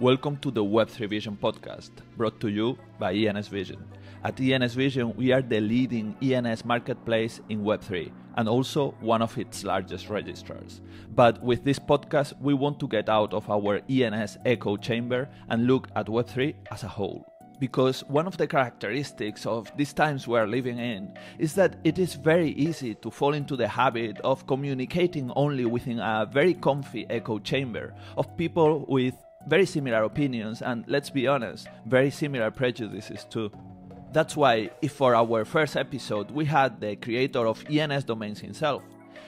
Welcome to the Web3 Vision podcast, brought to you by ENS Vision. At ENS Vision, we are the leading ENS marketplace in Web3 and also one of its largest registrars. But with this podcast, we want to get out of our ENS echo chamber and look at Web3 as a whole. Because one of the characteristics of these times we are living in is that it is very easy to fall into the habit of communicating only within a very comfy echo chamber of people with very similar opinions and, let's be honest, very similar prejudices too. That's why, if for our first episode we had the creator of ENS Domains himself,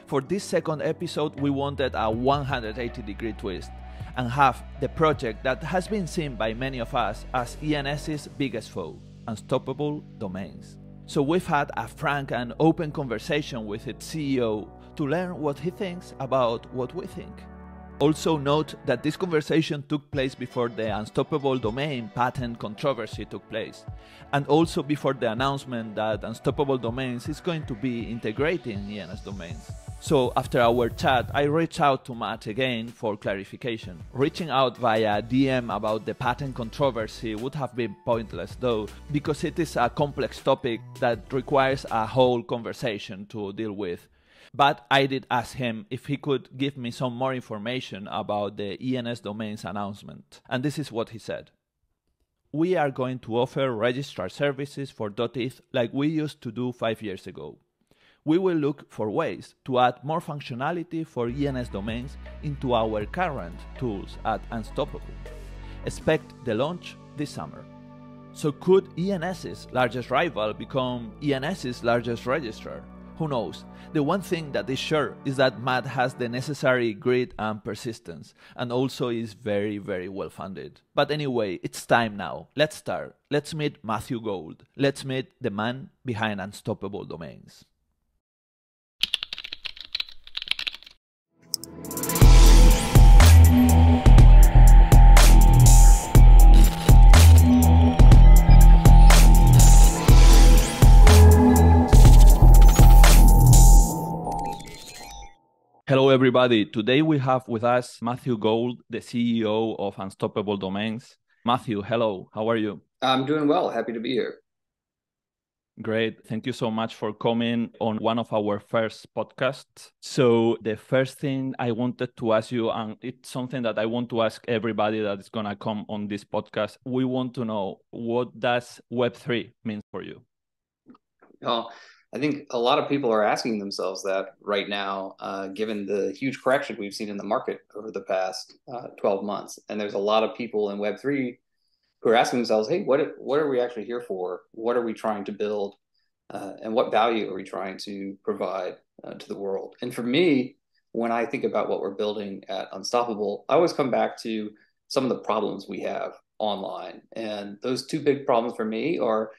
for this second episode we wanted a 180-degree twist and have the project that has been seen by many of us as ENS's biggest foe, Unstoppable Domains. So we've had a frank and open conversation with its CEO to learn what he thinks about what we think. Also note that this conversation took place before the Unstoppable Domain patent controversy took place, and also before the announcement that Unstoppable Domains is going to be integrating ENS Domains. So after our chat, I reached out to Matt again for clarification. Reaching out via DM about the patent controversy would have been pointless though, because it is a complex topic that requires a whole conversation to deal with. But I did ask him if he could give me some more information about the ENS Domains announcement. And this is what he said. We are going to offer registrar services for .eth like we used to do 5 years ago. We will look for ways to add more functionality for ENS Domains into our current tools at Unstoppable. Expect the launch this summer. So could ENS's largest rival become ENS's largest registrar? Who knows? The one thing that is sure is that Matt has the necessary grit and persistence, and also is very, very well funded. But anyway, it's time now. Let's start. Let's meet Matthew Gould. Let's meet the man behind Unstoppable Domains. Hello everybody, today we have with us Matthew Gould, the CEO of Unstoppable Domains. Matthew, hello, how are you? I'm doing well, happy to be here. Great, thank you so much for coming on one of our first podcasts. So the first thing I wanted to ask you, and it's something that I want to ask everybody that is going to come on this podcast, we want to know, what does Web3 mean for you? Oh. I think a lot of people are asking themselves that right now, given the huge correction we've seen in the market over the past 12 months. And there's a lot of people in Web3 who are asking themselves, hey, what are we actually here for? What are we trying to build? And what value are we trying to provide to the world? And for me, when I think about what we're building at Unstoppable, I always come back to some of the problems we have online. And those two big problems for me are,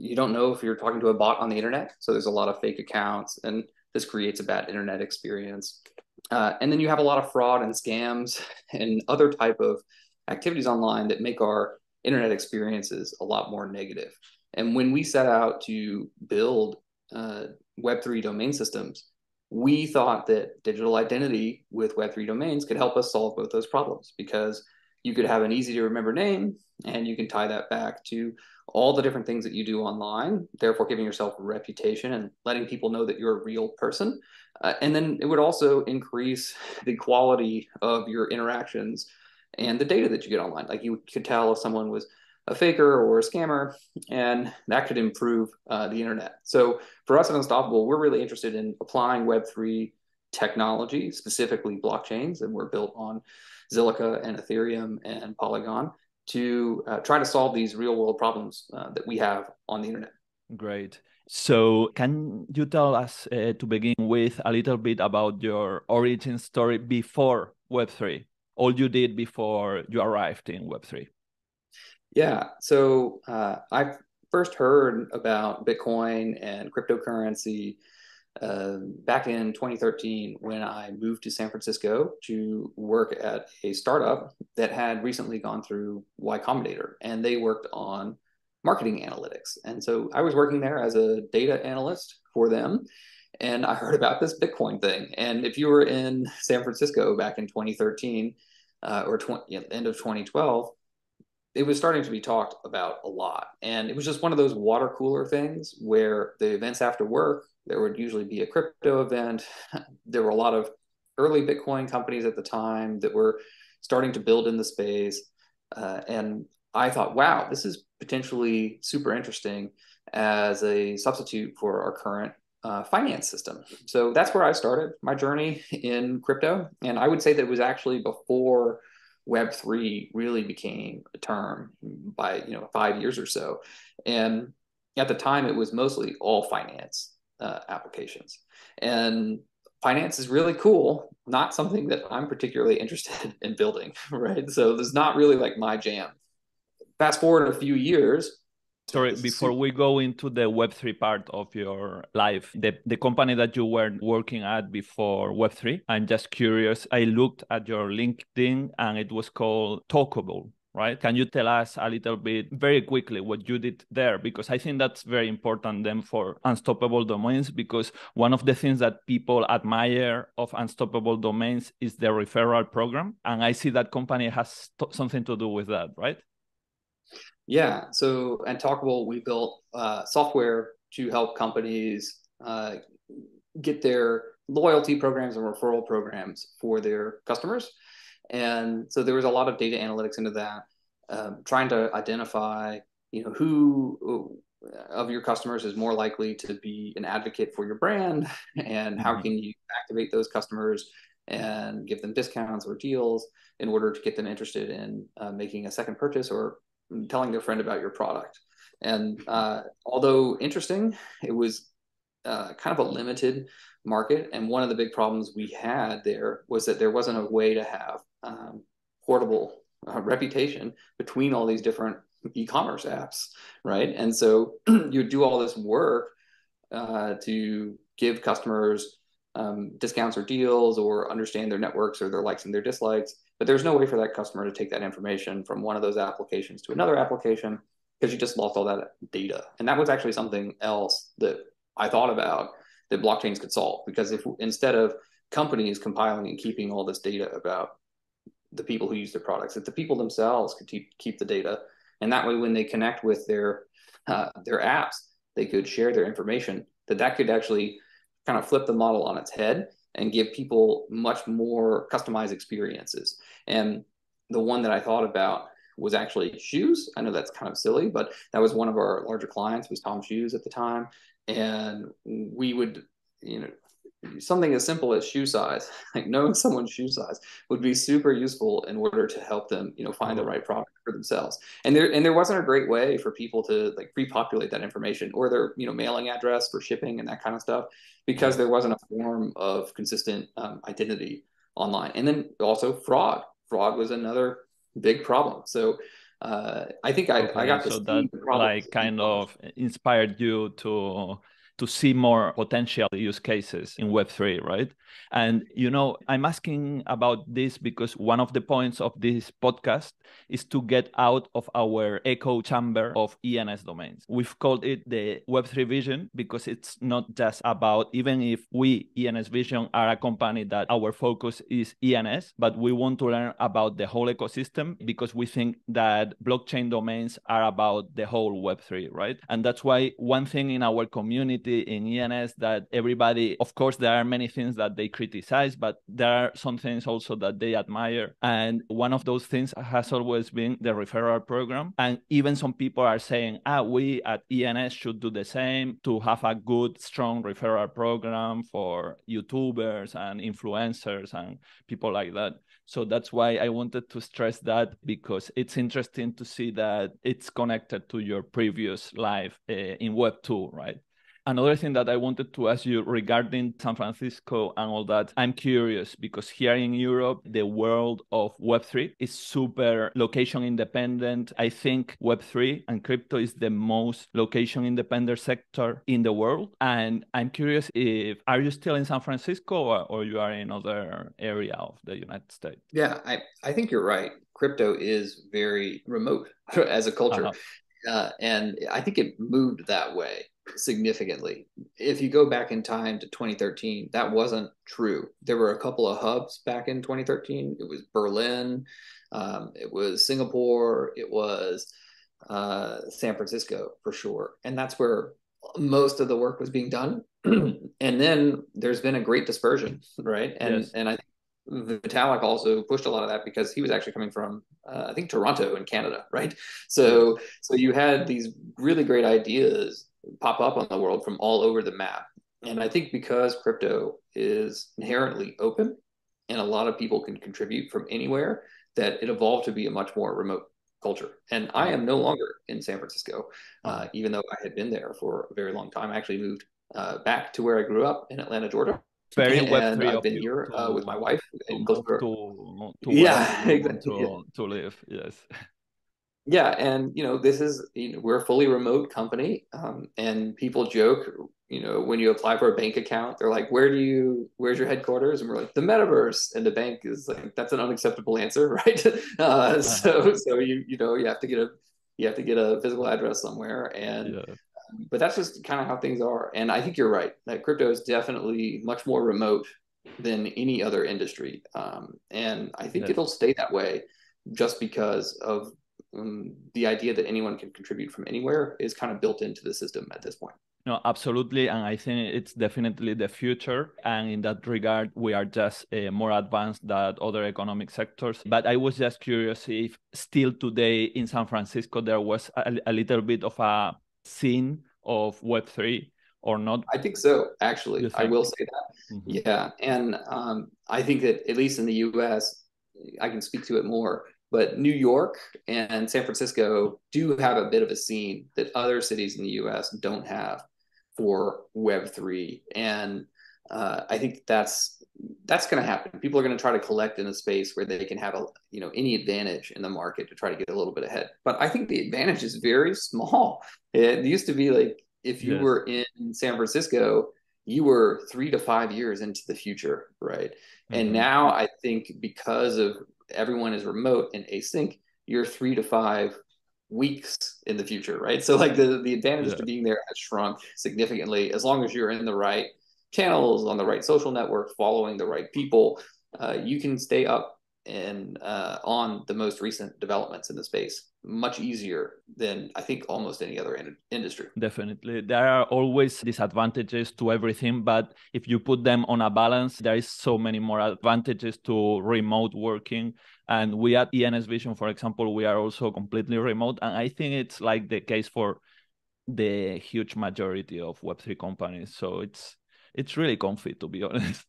you don't know if you're talking to a bot on the internet. So there's a lot of fake accounts, and this creates a bad internet experience. And then you have a lot of fraud and scams and other type of activities online that make our internet experiences a lot more negative. And when we set out to build Web3 domain systems, we thought that digital identity with Web3 domains could help us solve both those problems, because you could have an easy to remember name, and you can tie that back to all the different things that you do online, therefore giving yourself a reputation and letting people know that you're a real person. And then it would also increase the quality of your interactions and the data that you get online. Like, you could tell if someone was a faker or a scammer, and that could improve the internet. So for us at Unstoppable, we're really interested in applying Web3 technology, specifically blockchains, and we're built on Zilliqa and Ethereum and Polygon to try to solve these real world problems that we have on the internet. Great. So can you tell us to begin with a little bit about your origin story before Web3, all you did before you arrived in Web3? Yeah, so I first heard about Bitcoin and cryptocurrency back in 2013, when I moved to San Francisco to work at a startup that had recently gone through Y Combinator, and they worked on marketing analytics. And so I was working there as a data analyst for them, and I heard about this Bitcoin thing. And if you were in San Francisco back in 2013, end of 2012, it was starting to be talked about a lot. And it was just one of those water cooler things where the events after work, there would usually be a crypto event. There were a lot of early Bitcoin companies at the time that were starting to build in the space. And I thought, wow, this is potentially super interesting as a substitute for our current finance system. So that's where I started my journey in crypto. And I would say that it was actually before Web3 really became a term by 5 years or so. And at the time, it was mostly all finance applications. And finance is really cool, not something that I'm particularly interested in building, right? So there's not really like my jam. Fast forward a few years. Sorry, before we go into the Web3 part of your life, the company that you were working at before Web3, I'm just curious, I looked at your LinkedIn and it was called Talkable, right? Can you tell us a little bit, very quickly, what you did there? Because I think that's very important then for Unstoppable Domains, because one of the things that people admire of Unstoppable Domains is the referral program. And I see that company has something to do with that, right? Yeah. So at Talkable, we built software to help companies get their loyalty programs and referral programs for their customers. And so there was a lot of data analytics into that, trying to identify, who of your customers is more likely to be an advocate for your brand, and how can you activate those customers and give them discounts or deals in order to get them interested in making a second purchase or telling their friend about your product. And although interesting, it was kind of a limited market. And one of the big problems we had there was that there wasn't a way to have portable reputation between all these different e-commerce apps, right? And so you do all this work to give customers discounts or deals, or understand their networks or their likes and their dislikes. But there's no way for that customer to take that information from one of those applications to another application, because you just lost all that data. And that was actually something else that I thought about that blockchains could solve, because if instead of companies compiling and keeping all this data about the people who use their products, that the people themselves could keep the data. And that way, when they connect with their apps, they could share their information, that could actually kind of flip the model on its head and give people much more customized experiences. And the one that I thought about was actually shoes. I know that's kind of silly, but that was one of our larger clients, was Tom Shoes at the time. And we would, something as simple as shoe size, like knowing someone's shoe size would be super useful in order to help them, find the right product for themselves. And there wasn't a great way for people to like pre-populate that information, or their, mailing address for shipping and that kind of stuff, because there wasn't a form of consistent identity online. And then also fraud. Fraud was another big problem. So I think I got to see that, like, kind of inspired you to see more potential use cases in Web3, right? And, I'm asking about this because one of the points of this podcast is to get out of our echo chamber of ENS domains. We've called it the Web3 Vision, because it's not just about, even if we, ENS Vision, are a company that our focus is ENS, but we want to learn about the whole ecosystem, because we think that blockchain domains are about the whole Web3, right? And that's why one thing in our community in ENS that everybody, of course, there are many things that they criticize, but there are some things also that they admire. And one of those things has always been the referral program. And even some people are saying, we at ENS should do the same to have a good, strong referral program for YouTubers and influencers and people like that. So that's why I wanted to stress that, because it's interesting to see that it's connected to your previous life in Web 2, right? Another thing that I wanted to ask you regarding San Francisco and all that, I'm curious, because here in Europe, the world of Web3 is super location independent. I think Web3 and crypto is the most location independent sector in the world. And I'm curious, are you still in San Francisco or you are in other area of the United States? Yeah, I think you're right. Crypto is very remote as a culture. Uh-huh. And I think it moved that way significantly. If you go back in time to 2013, that wasn't true. There were a couple of hubs back in 2013. It was Berlin, it was Singapore, it was San Francisco for sure. And that's where most of the work was being done. And then there's been a great dispersion, right? And yes. And I think Vitalik also pushed a lot of that because he was actually coming from, I think, Toronto in Canada, right? So you had these really great ideas pop up on the world from all over the map. And I think because crypto is inherently open and a lot of people can contribute from anywhere, that it evolved to be a much more remote culture. And I am no longer in San Francisco, even though I had been there for a very long time. I actually moved back to where I grew up in Atlanta, Georgia. Very Web3. I've been here with my wife. To live, yes. Yeah, and this is, we're a fully remote company, and people joke, when you apply for a bank account, they're like, where's your headquarters? And we're like, the metaverse. And the bank is like, that's an unacceptable answer, right? So you have to get a physical address somewhere, and yeah. But that's just kind of how things are. And I think you're right that crypto is definitely much more remote than any other industry, and I think it'll stay that way just because of the idea that anyone can contribute from anywhere is kind of built into the system at this point. No, absolutely. And I think it's definitely the future. And in that regard, we are just more advanced than other economic sectors. But I was just curious if still today in San Francisco, there was a little bit of a scene of Web3 or not? I think so, actually. I will say that. Mm-hmm. Yeah. And I think that at least in the US, I can speak to it more. But New York and San Francisco do have a bit of a scene that other cities in the US don't have for Web3. And I think that's going to happen. People are going to try to collect in a space where they can have any advantage in the market to try to get a little bit ahead. But I think the advantage is very small. It used to be like if you were in San Francisco, you were 3 to 5 years into the future, right? Mm-hmm. And now I think because of everyone is remote and async, you're 3 to 5 weeks in the future, right? So like the advantage to being there has shrunk significantly. As long as you're in the right channels, on the right social network, following the right people, you can stay up and on the most recent developments in the space much easier than I think almost any other industry. Definitely. There are always disadvantages to everything, but if you put them on a balance, there is so many more advantages to remote working. And we at ENS Vision, for example, we are also completely remote. And I think it's like the case for the huge majority of Web3 companies. So it's really comfy, to be honest.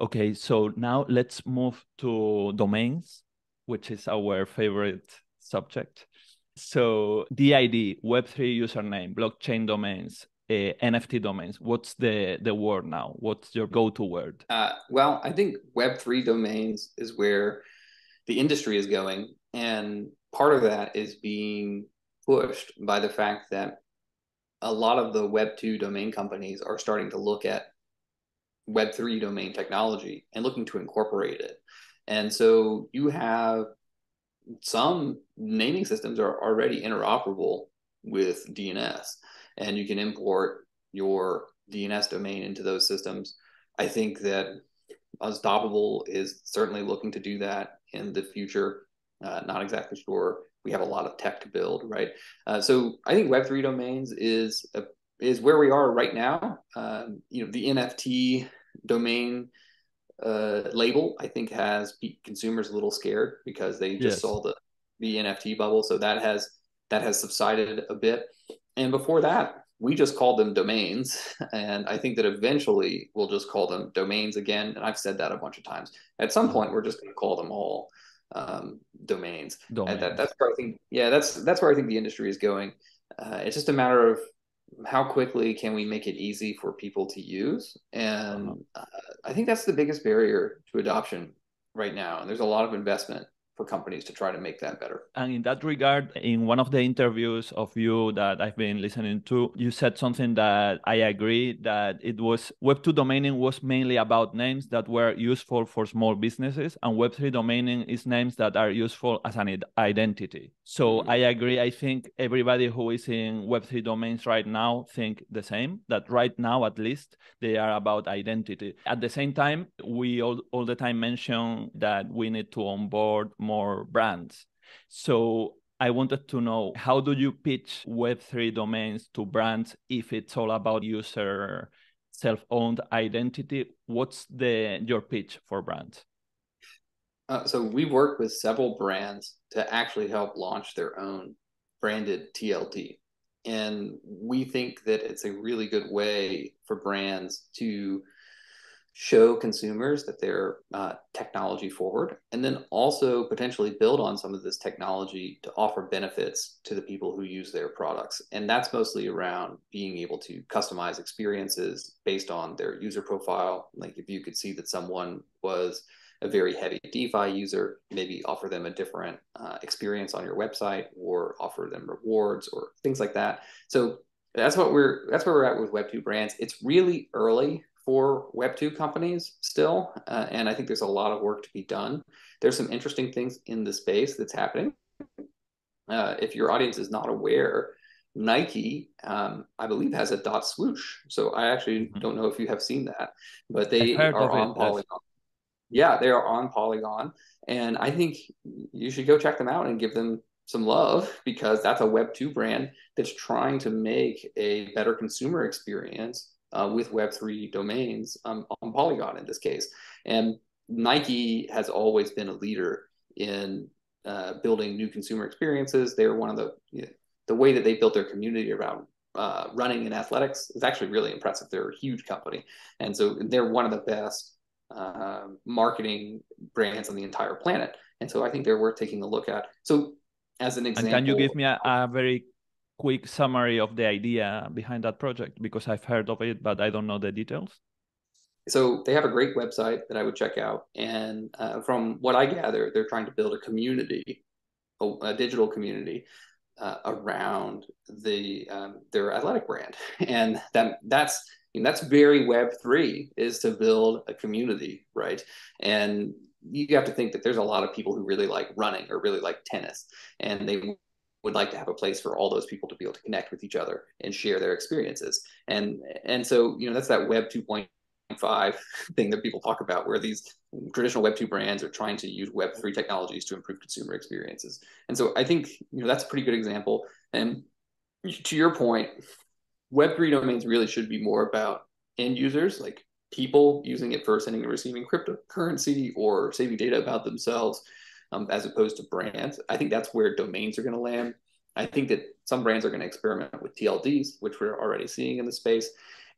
Okay, so now let's move to domains, which is our favorite subject. So DID, Web3 username, blockchain domains, NFT domains. What's the word now? What's your go-to word? Well, I think Web3 domains is where the industry is going. And part of that is being pushed by the fact that a lot of the Web2 domain companies are starting to look at Web3 domain technology and looking to incorporate it. And so you have some naming systems are already interoperable with DNS, and you can import your DNS domain into those systems. I think that Unstoppable is certainly looking to do that in the future. Not exactly sure. We have a lot of tech to build, right? So I think Web3 domains is where we are right now. The NFT domain label, I think, has consumers a little scared because they just saw the NFT bubble. So that has subsided a bit. And before that, we just called them domains. And I think that eventually we'll just call them domains again. And I've said that a bunch of times. At some point, we're just going to call them all domains. And that's where I think, that's where I think the industry is going. It's just a matter of how quickly can we make it easy for people to use? And I think that's the biggest barrier to adoption right now. And there's a lot of investment for companies to try to make that better. And in that regard, in one of the interviews of you that I've been listening to, you said something that I agree, that it was Web2 domaining was mainly about names that were useful for small businesses, and Web3 domaining is names that are useful as an identity. So I agree. I think everybody who is in Web3 domains right now think the same, that right now, at least, they are about identity. At the same time, we all the time mention that we need to onboard more brands. So I wanted to know, how do you pitch Web3 domains to brands if it's all about user self-owned identity? What's your pitch for brands? So we work with several brands to actually help launch their own branded TLT. And we think that it's a really good way for brands to show consumers that they're technology forward, and then also potentially build on some of this technology to offer benefits to the people who use their products. And that's mostly around being able to customize experiences based on their user profile. Like if you could see that someone was a very heavy DeFi user, maybe offer them a different experience on your website, or offer them rewards or things like that. So that's where we're at with Web2 brands. It's really early for Web2 companies still, and I think there's a lot of work to be done. There's some interesting things in the space that's happening. If your audience is not aware, Nike, I believe, has a dot swoosh. So I actually don't know if you have seen that, but they are on Polygon. Yeah, they are on Polygon, and I think you should go check them out and give them some love, because that's a Web2 brand that's trying to make a better consumer experience with Web3 domains on Polygon in this case. And Nike has always been a leader in building new consumer experiences. They're one of the way that they built their community around running and athletics is actually really impressive. They're a huge company, and so they're one of the best marketing brands on the entire planet, and so I think they're worth taking a look at. So, as an example, and can you give me a very quick summary of the idea behind that project, because I've heard of it but I don't know the details? So they have a great website that I would check out, and from what I gather, they're trying to build a community, a digital community around their athletic brand, and that's very Web3, is to build a community, right? And you have to think that there's a lot of people who really like running or really like tennis, and they would like to have a place for all those people to be able to connect with each other and share their experiences. And so, that's that Web 2.5 thing that people talk about, where these traditional Web2 brands are trying to use Web3 technologies to improve consumer experiences. And so I think, that's a pretty good example. And to your point, Web3 domains really should be more about end users, like people using it for sending and receiving cryptocurrency or saving data about themselves, as opposed to brands. I think that's where domains are going to land. I think that some brands are going to experiment with TLDs, which we're already seeing in the space.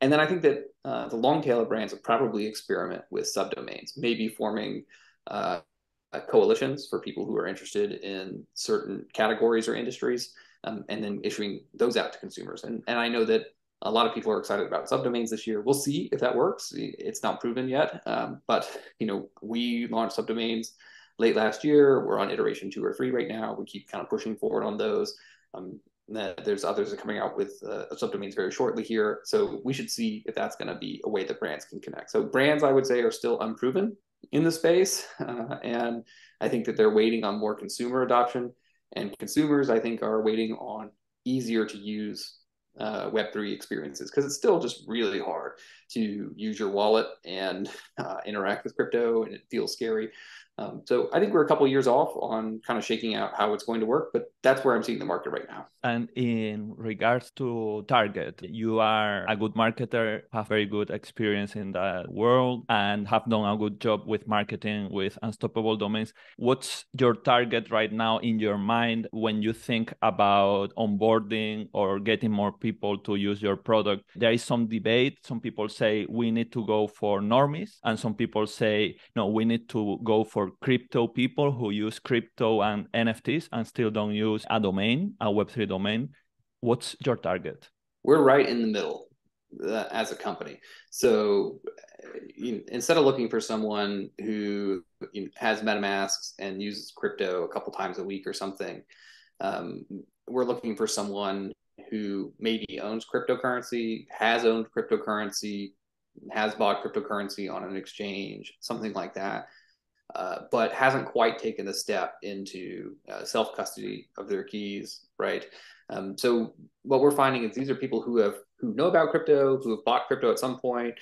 And then I think that the long tail of brands will probably experiment with subdomains, maybe forming coalitions for people who are interested in certain categories or industries. And then issuing those out to consumers. And I know that a lot of people are excited about subdomains this year. We'll see if that works. It's not proven yet. But, we launched subdomains late last year. We're on iteration 2 or 3 right now. We keep kind of pushing forward on those. There's others that are coming out with subdomains very shortly here. So we should see if that's going to be a way that brands can connect. So brands, I would say, are still unproven in the space. And I think that they're waiting on more consumer adoption. And consumers, I think, are waiting on easier to use Web3 experiences, because it's still just really hard to use your wallet and interact with crypto, and it feels scary. So I think we're a couple of years off on kind of shaking out how it's going to work, but that's where I'm seeing the market right now. And in regards to target, you are a good marketer, have very good experience in that world, and have done a good job with marketing with Unstoppable Domains. What's your target right now in your mind when you think about onboarding or getting more people to use your product? There is some debate. Some people say we need to go for normies, and some people say, no, we need to go for crypto people who use crypto and NFTs and still don't use a domain, a Web3 domain. What's your target? We're right in the middle. as a company. So instead of looking for someone who has MetaMasks and uses crypto a couple times a week or something, we're looking for someone who maybe owns cryptocurrency, has owned cryptocurrency, has bought cryptocurrency on an exchange, something like that, but hasn't quite taken the step into self-custody of their keys, right? So what we're finding is these are people who know about crypto, who have bought crypto at some point.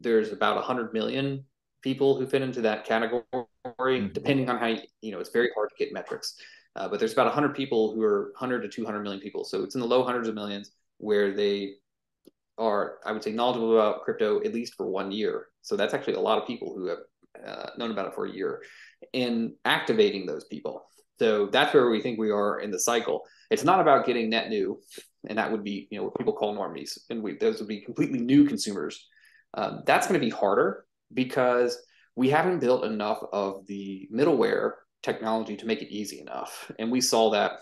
There's about 100 million people who fit into that category, depending on how you know, it's very hard to get metrics. But there's about 100 people who are 100 to 200 million people. So it's in the low hundreds of millions where they are, I would say, knowledgeable about crypto, at least for 1 year. So that's actually a lot of people who have known about it for a year, and activating those people. So that's where we think we are in the cycle. It's not about getting net new, and that would be, you know, what people call normies, and those would be completely new consumers. That's going to be harder because we haven't built enough of the middleware technology to make it easy enough. And we saw that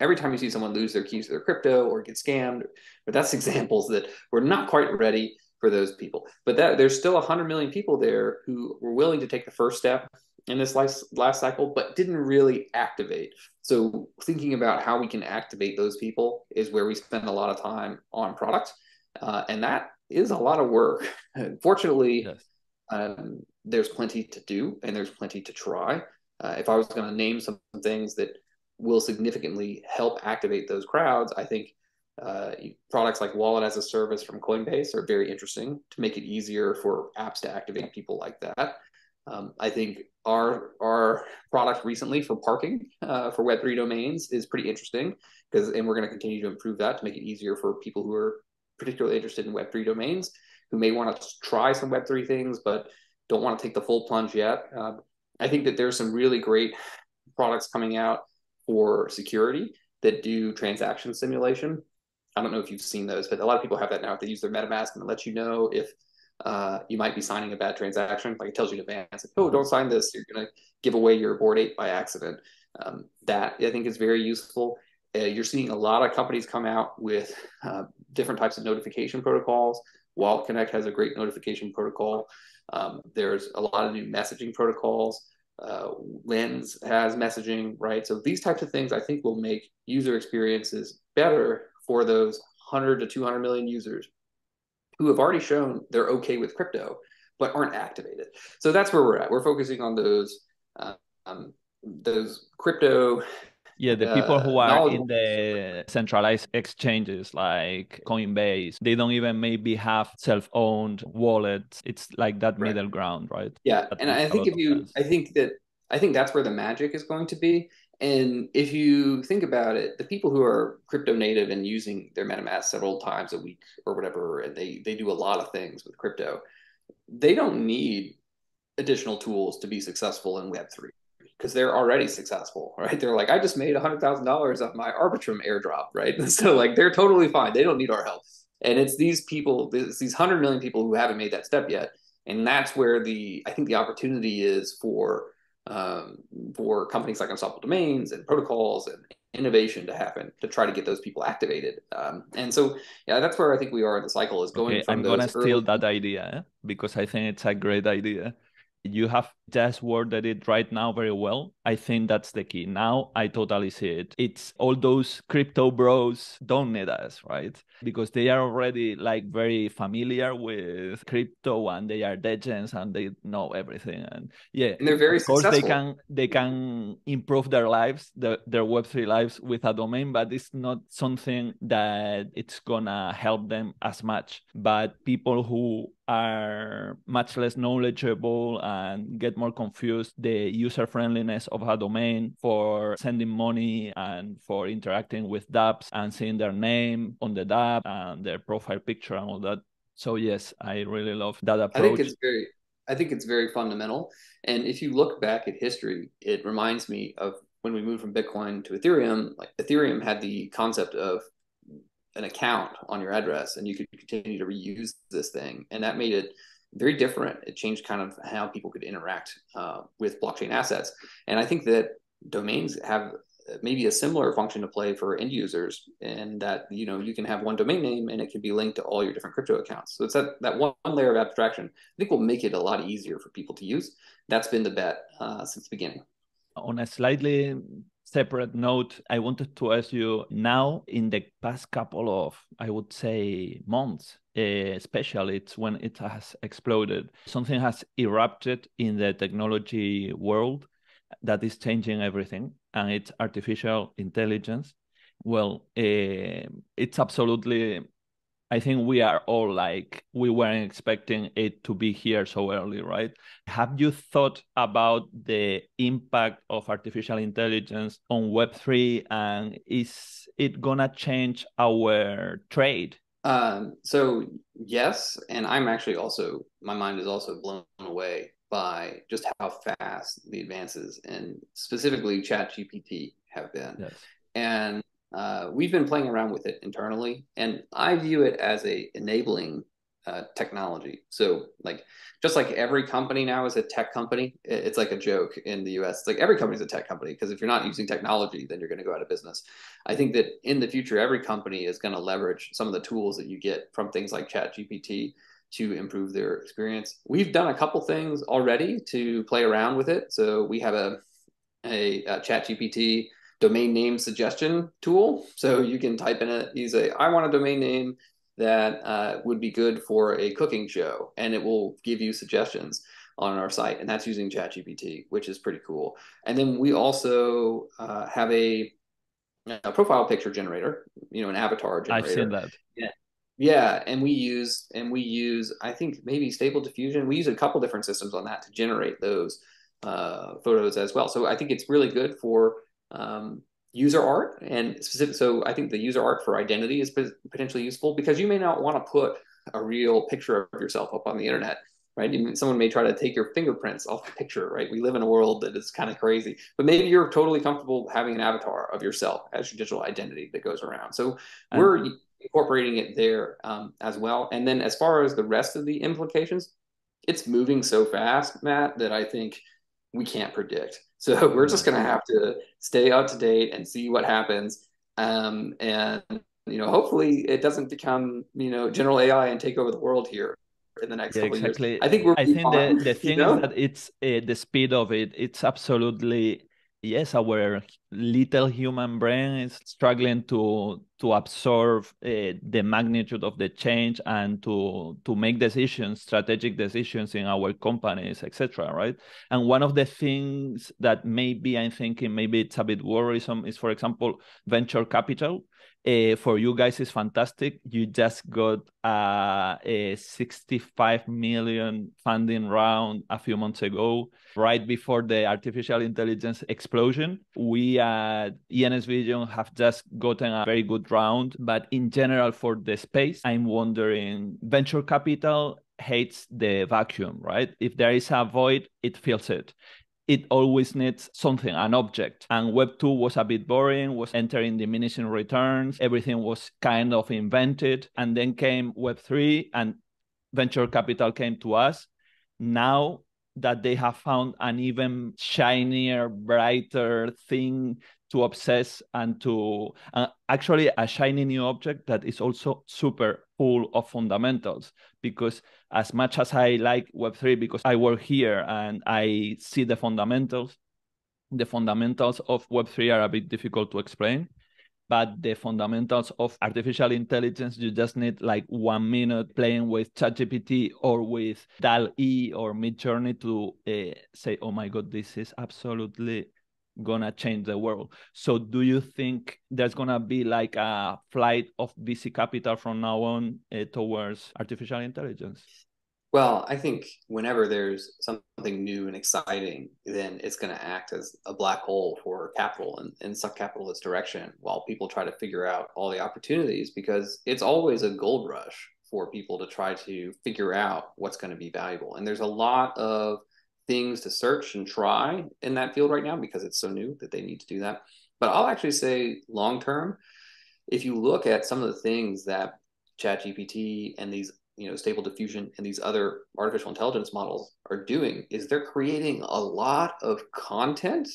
every time you see someone lose their keys to their crypto or get scammed, but that's examples that we're not quite ready for those people. But that there's still 100 million people there who were willing to take the first step in this last cycle, but didn't really activate. So thinking about how we can activate those people is where we spend a lot of time on product. And that is a lot of work. Fortunately, yes. There's plenty to do and there's plenty to try. If I was going to name some things that will significantly help activate those crowds, I think products like Wallet as a Service from Coinbase are very interesting to make it easier for apps to activate people like that. I think our product recently for parking for Web3 domains is pretty interesting, and we're going to continue to improve that to make it easier for people who are particularly interested in Web3 domains, who may want to try some Web3 things but don't want to take the full plunge yet. I think that there's some really great products coming out for security that do transaction simulation. I don't know if you've seen those, but a lot of people have that now. If they use their MetaMask, and it lets you know if you might be signing a bad transaction. Like, it tells you in advance, like, oh, don't sign this. You're going to give away your Bored Ape by accident. That, I think, is very useful. You're seeing a lot of companies come out with different types of notification protocols. Wallet Connect has a great notification protocol. There's a lot of new messaging protocols. Lens has messaging, right? So these types of things, I think, will make user experiences better for those 100 to 200 million users who have already shown they're okay with crypto, but aren't activated. So that's where we're at. We're focusing on those crypto. Yeah, the people who are in the centralized exchanges like Coinbase, they don't even maybe have self-owned wallets. It's like that middle ground, right? Yeah, and I think that's where the magic is going to be. And if you think about it, the people who are crypto native and using their MetaMask several times a week or whatever, and they do a lot of things with crypto, they don't need additional tools to be successful in Web3. Because they're already successful, right? They're like, I just made $100,000 off my Arbitrum airdrop, right? So like, they're totally fine. They don't need our help. And it's these people, it's these 100 million people who haven't made that step yet. And that's where I think the opportunity is for companies like Unstoppable Domains and protocols and innovation to happen, to try to get those people activated. And so, yeah, that's where I think we are in the cycle, is going from those. I'm going to steal that idea, because I think it's a great idea. You have just worded it right now very well. I think that's the key. Now I totally see it. It's all those crypto bros don't need us, right? Because they are already like very familiar with crypto, and they are legends and they know everything. And yeah, and they're very successful. Of course, they can improve their lives, their Web3 lives with a domain, but it's not something that it's gonna help them as much. But people who are much less knowledgeable and get more confused, the user friendliness of a domain for sending money and for interacting with dApps and seeing their name on the dApp and their profile picture and all that. So yes, I really love that approach. I think it's very fundamental. And if you look back at history, it reminds me of when we moved from Bitcoin to Ethereum. Like, Ethereum had the concept of an account on your address, and you could continue to reuse this thing, and that made it very different. It changed kind of how people could interact with blockchain assets. And I think that domains have maybe a similar function to play for end users, and that, you know, you can have one domain name and it can be linked to all your different crypto accounts. So it's that one layer of abstraction, I think, will make it a lot easier for people to use. That's been the bet since the beginning. On a slightly separate note, I wanted to ask you now, in the past couple of, I would say, months, especially it's when it has exploded, something has erupted in the technology world that is changing everything, and it's artificial intelligence. Well, it's absolutely, I think we are all like, we weren't expecting it to be here so early, right? Have you thought about the impact of artificial intelligence on Web3, and is it gonna change our trade? So yes, and I'm actually also, my mind is also blown away by just how fast the advances and specifically ChatGPT have been. Yes. And we've been playing around with it internally, and I view it as a enabling technology. So like, just like every company now is a tech company, it's like a joke in the US. It's like every company is a tech company, because if you're not using technology, then you're going to go out of business. I think that in the future, every company is going to leverage some of the tools that you get from things like ChatGPT to improve their experience. We've done a couple things already to play around with it. So we have a ChatGPT domain name suggestion tool. So you can type in it, you say, I want a domain name that would be good for a cooking show, and it will give you suggestions on our site. And that's using ChatGPT, which is pretty cool. And then we also have a profile picture generator, you know, an avatar generator. I've seen that. Yeah. Yeah, and we use I think maybe Stable Diffusion. We use a couple different systems on that to generate those photos as well. So I think it's really good for user art, and specific. So I think the user art for identity is potentially useful, because you may not want to put a real picture of yourself up on the internet, right? Someone may try to take your fingerprints off the picture, right? We live in a world that is kind of crazy, but maybe you're totally comfortable having an avatar of yourself as your digital identity that goes around. So we're incorporating it there as well. And then as far as the rest of the implications, it's moving so fast, Matt, that I think we can't predict. So we're just going to have to stay up to date and see what happens. And, you know, hopefully it doesn't become, you know, general AI and take over the world here in the next couple of years. I think the thing is that it's the speed of it. It's absolutely, yes, our little human brain is struggling to absorb the magnitude of the change and to make decisions, strategic decisions in our companies, etc. Right? And one of the things that maybe I'm thinking, maybe it's a bit worrisome, is, for example, venture capital. For you guys, is fantastic. You just got a $65 million funding round a few months ago, right before the artificial intelligence explosion. We at ENS Vision have just gotten a very good round, but in general for the space, I'm wondering, venture capital hates the vacuum, right? If there is a void, it fills it. It always needs something, an object. And Web2 was a bit boring, was entering diminishing returns. Everything was kind of invented. And then came Web3 and venture capital came to us. Now that they have found an even shinier, brighter thing to obsess and to actually a shiny new object that is also super full of fundamentals, because as much as I like Web3, because I work here and I see the fundamentals of Web3 are a bit difficult to explain, but the fundamentals of artificial intelligence, you just need like 1 minute playing with ChatGPT or with DALL-E or Midjourney to say, oh my God, this is absolutely gonna change the world. So do you think there's gonna be like a flight of VC capital from now on towards artificial intelligence? Well, I think whenever there's something new and exciting, then it's going to act as a black hole for capital and suck capital its direction while people try to figure out all the opportunities, because it's always a gold rush for people to try to figure out what's going to be valuable. And there's a lot of things to search and try in that field right now, because it's so new that they need to do that. But I'll actually say long term, if you look at some of the things that ChatGPT and these, you know, Stable Diffusion and these other artificial intelligence models are doing, is they're creating a lot of content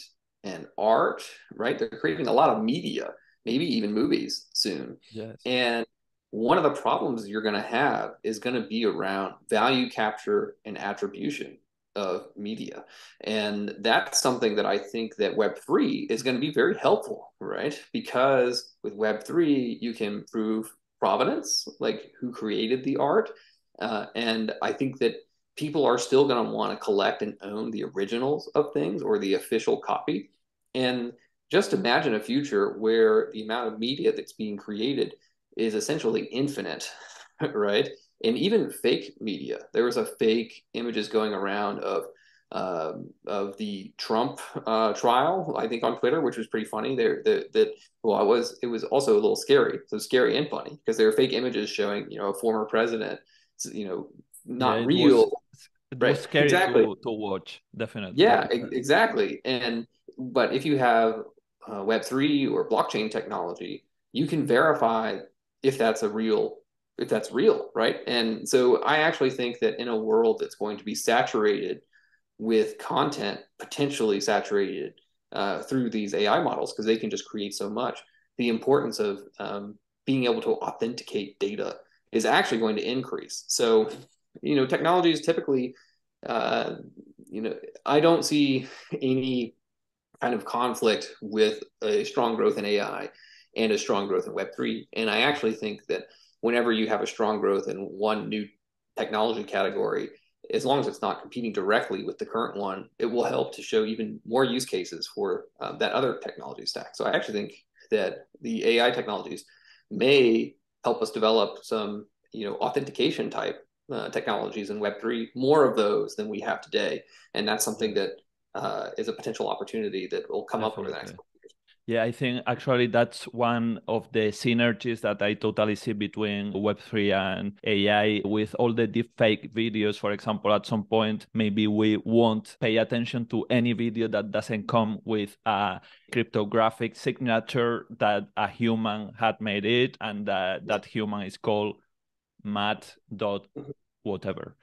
and art, right? They're creating a lot of media, maybe even movies soon. Yes. And one of the problems you're going to have is going to be around value capture and attribution of media. And that's something that I think that Web3 is going to be very helpful, right? Because with Web3, you can prove provenance, like who created the art. And I think that people are still going to want to collect and own the originals of things or the official copy. And just imagine a future where the amount of media that's being created is essentially infinite, right? And even fake media. There was a fake images going around of the Trump trial, I think, on Twitter, which was pretty funny. It was also a little scary. So scary and funny, because there were fake images showing, you know, a former president, you know, not real. It was scary to watch, definitely. Yeah, exactly. But if you have Web3 or blockchain technology, you can verify if that's real, right? And so I actually think that in a world that's going to be saturated with content, potentially saturated through these AI models, because they can just create so much, the importance of being able to authenticate data is actually going to increase. So, you know, technology is typically, you know, I don't see any kind of conflict with a strong growth in AI and a strong growth in Web3. And I actually think that whenever you have a strong growth in one new technology category, as long as it's not competing directly with the current one, it will help to show even more use cases for that other technology stack. So I actually think that the AI technologies may help us develop some, you know, authentication type technologies in Web3, more of those than we have today. And that's something that is a potential opportunity that will come up over the next couple of years. Yeah, I think actually that's one of the synergies that I totally see between Web3 and AI with all the deepfake videos. For example, at some point, maybe we won't pay attention to any video that doesn't come with a cryptographic signature that a human had made it, and that human is called Matt dot whatever.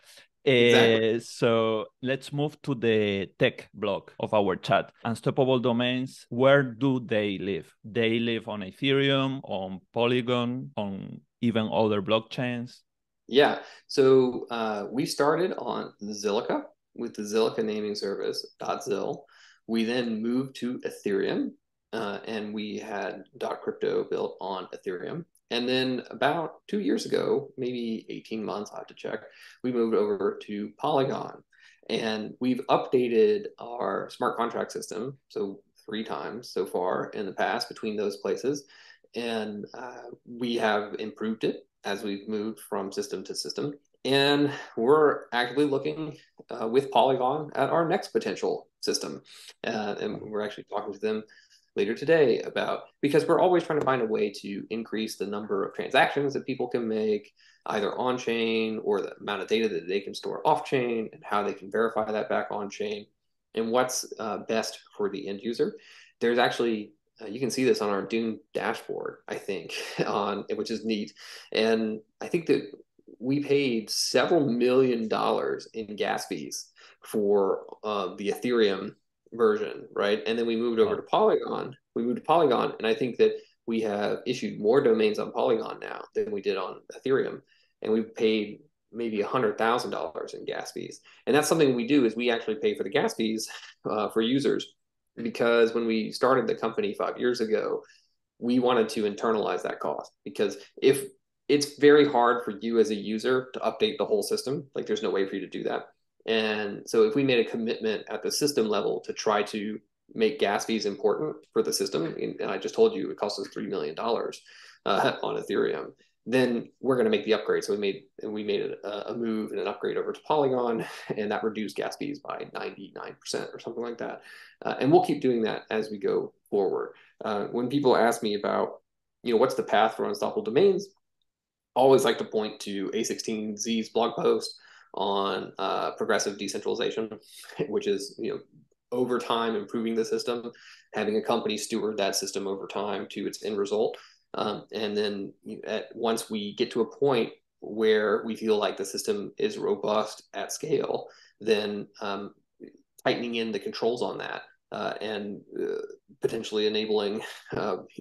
Exactly. So let's move to the tech block of our chat. Unstoppable Domains, where do they live? They live on Ethereum, on Polygon, on even other blockchains? Yeah. So we started on Zilliqa with the Zilliqa naming service, .zil. We then moved to Ethereum, and we had .crypto built on Ethereum. And then about 2 years ago, maybe 18 months, I'll have to check, we moved over to Polygon. And we've updated our smart contract system, so 3 times so far in the past between those places. And we have improved it as we've moved from system to system. And we're actively looking with Polygon at our next potential system. And we're actually talking to them later today about, because we're always trying to find a way to increase the number of transactions that people can make either on chain, or the amount of data that they can store off chain, and how they can verify that back on chain, and what's best for the end user. There's actually, you can see this on our Doom dashboard, I think, which is neat. And I think that we paid several $millions in gas fees for the Ethereum version, right? And then we moved over to Polygon. And I think that we have issued more domains on Polygon now than we did on Ethereum, and we've paid maybe $100,000 in gas fees. And that's something we do, is we actually pay for the gas fees for users, because when we started the company 5 years ago, we wanted to internalize that cost, because if it's very hard for you as a user to update the whole system, like there's no way for you to do that. And so if we made a commitment at the system level to try to make gas fees important for the system, and I just told you it cost us $3 million on Ethereum, then we're going to make the upgrade. So we made a move and an upgrade over to Polygon, and that reduced gas fees by 99% or something like that. And we'll keep doing that as we go forward. When people ask me about, you know, what's the path for Unstoppable Domains, I always like to point to A16Z's blog post on progressive decentralization, which is, you know, over time improving the system, having a company steward that system over time to its end result, and then once we get to a point where we feel like the system is robust at scale, then tightening in the controls on that and potentially enabling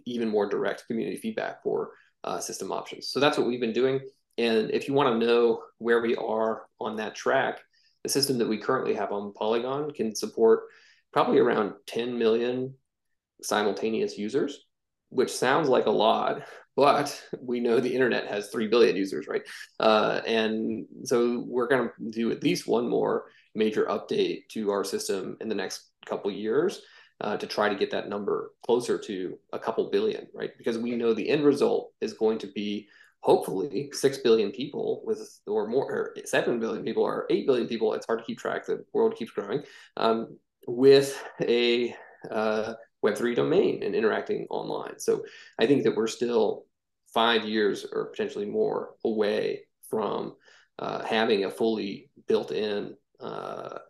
even more direct community feedback for system options. So that's what we've been doing. And if you want to know where we are on that track, the system that we currently have on Polygon can support probably around 10 million simultaneous users, which sounds like a lot, but we know the internet has 3 billion users, right? And so we're going to do at least one more major update to our system in the next couple years to try to get that number closer to a couple billion, right? Because we know the end result is going to be hopefully 6 billion people with, or more, or 7 billion people or 8 billion people. It's hard to keep track. The world keeps growing with a Web3 domain and interacting online. So I think that we're still 5 years or potentially more away from having a fully built-in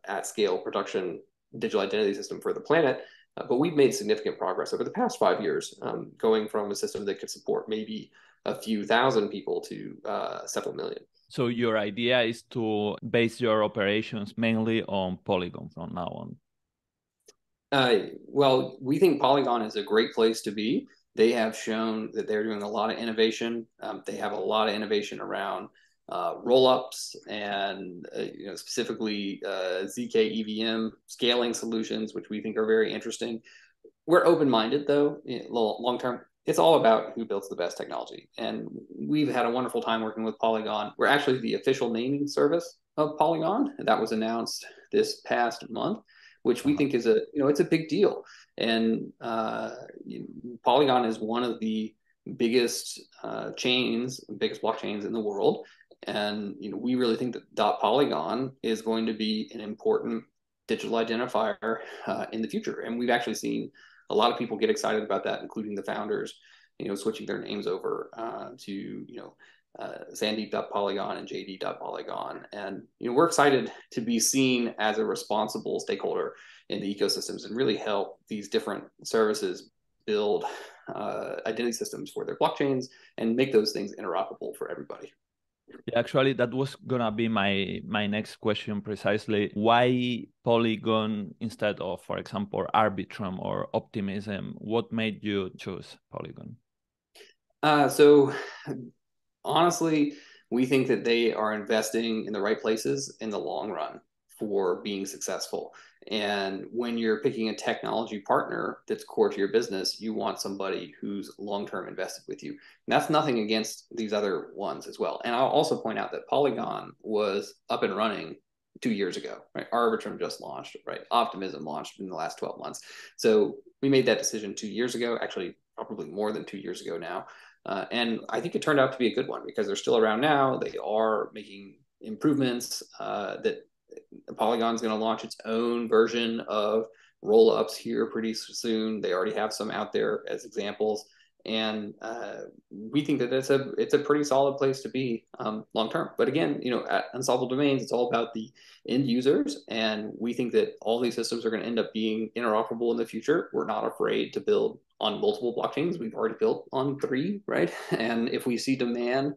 at-scale production digital identity system for the planet. But we've made significant progress over the past 5 years, going from a system that could support maybe a few thousand people to several million. So your idea is to base your operations mainly on Polygon from now on? Well, we think Polygon is a great place to be. They have shown that they're doing a lot of innovation. They have a lot of innovation around roll-ups and specifically ZK EVM scaling solutions, which we think are very interesting. We're open-minded, though, long-term. It's all about who builds the best technology. And we've had a wonderful time working with Polygon. We're actually the official naming service of Polygon. That was announced this past month, which we think is a, it's a big deal. And Polygon is one of the biggest biggest blockchains in the world. And, we really think that .Polygon is going to be an important digital identifier in the future. And we've actually seen a lot of people get excited about that, including the founders, switching their names over to, Sandeep.Polygon and JD.Polygon. And, we're excited to be seen as a responsible stakeholder in the ecosystems and really help these different services build identity systems for their blockchains and make those things interoperable for everybody. Yeah, actually, that was going to be my next question precisely. Why Polygon instead of, for example, Arbitrum or Optimism? What made you choose Polygon? So honestly, we think that they are investing in the right places in the long run for being successful. And when you're picking a technology partner that's core to your business, you want somebody who's long-term invested with you. And that's nothing against these other ones as well. And I'll also point out that Polygon was up and running 2 years ago, right? Arbitrum just launched, right? Optimism launched in the last 12 months. So we made that decision 2 years ago, actually probably more than 2 years ago now. And I think it turned out to be a good one because they're still around now. They are making improvements that Polygon's going to launch its own version of roll-ups here pretty soon. They already have some out there as examples. And we think that it's a pretty solid place to be long-term. But again, at Unstoppable Domains, it's all about the end users. And we think that all these systems are going to end up being interoperable in the future. We're not afraid to build on multiple blockchains. We've already built on 3, right? And if we see demand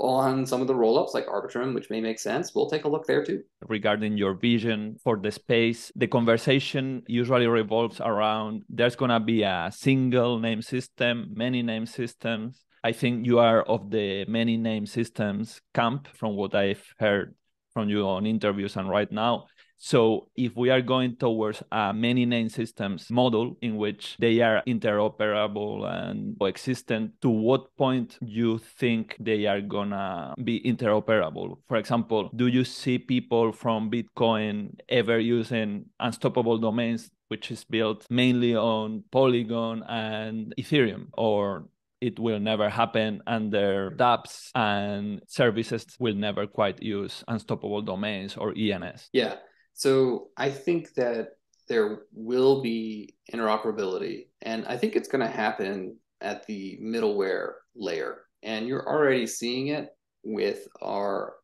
on some of the roll-ups like Arbitrum, which may make sense, we'll take a look there too. Regarding your vision for the space, the conversation usually revolves around there's going to be a single name system, many name systems. I think you are of the many name systems camp from what I've heard from you on interviews and right now. So if we are going towards a many name systems model in which they are interoperable and coexistent, to what point you think they are gonna be interoperable? For example, do you see people from Bitcoin ever using Unstoppable Domains, which is built mainly on Polygon and Ethereum, or it will never happen, and their dApps and services will never quite use Unstoppable Domains or ENS? Yeah. So I think that there will be interoperability, and I think it's going to happen at the middleware layer. And you're already seeing it with our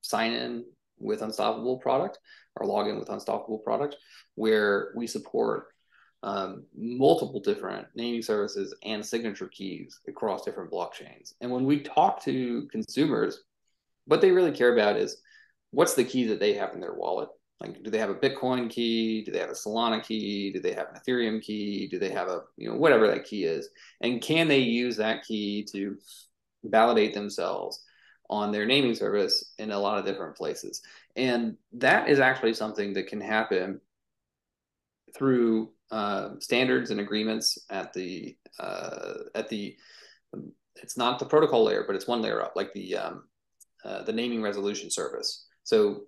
sign-in with Unstoppable product, our login with Unstoppable product, where we support multiple different naming services and signature keys across different blockchains. And when we talk to consumers, what they really care about is what's the key that they have in their wallet Like, do they have a Bitcoin key? Do they have a Solana key? Do they have an Ethereum key? Do they have a, you know, whatever that key is? And can they use that key to validate themselves on their naming service in a lot of different places? And that is actually something that can happen through standards and agreements at the it's not the protocol layer, but it's one layer up, like the naming resolution service. So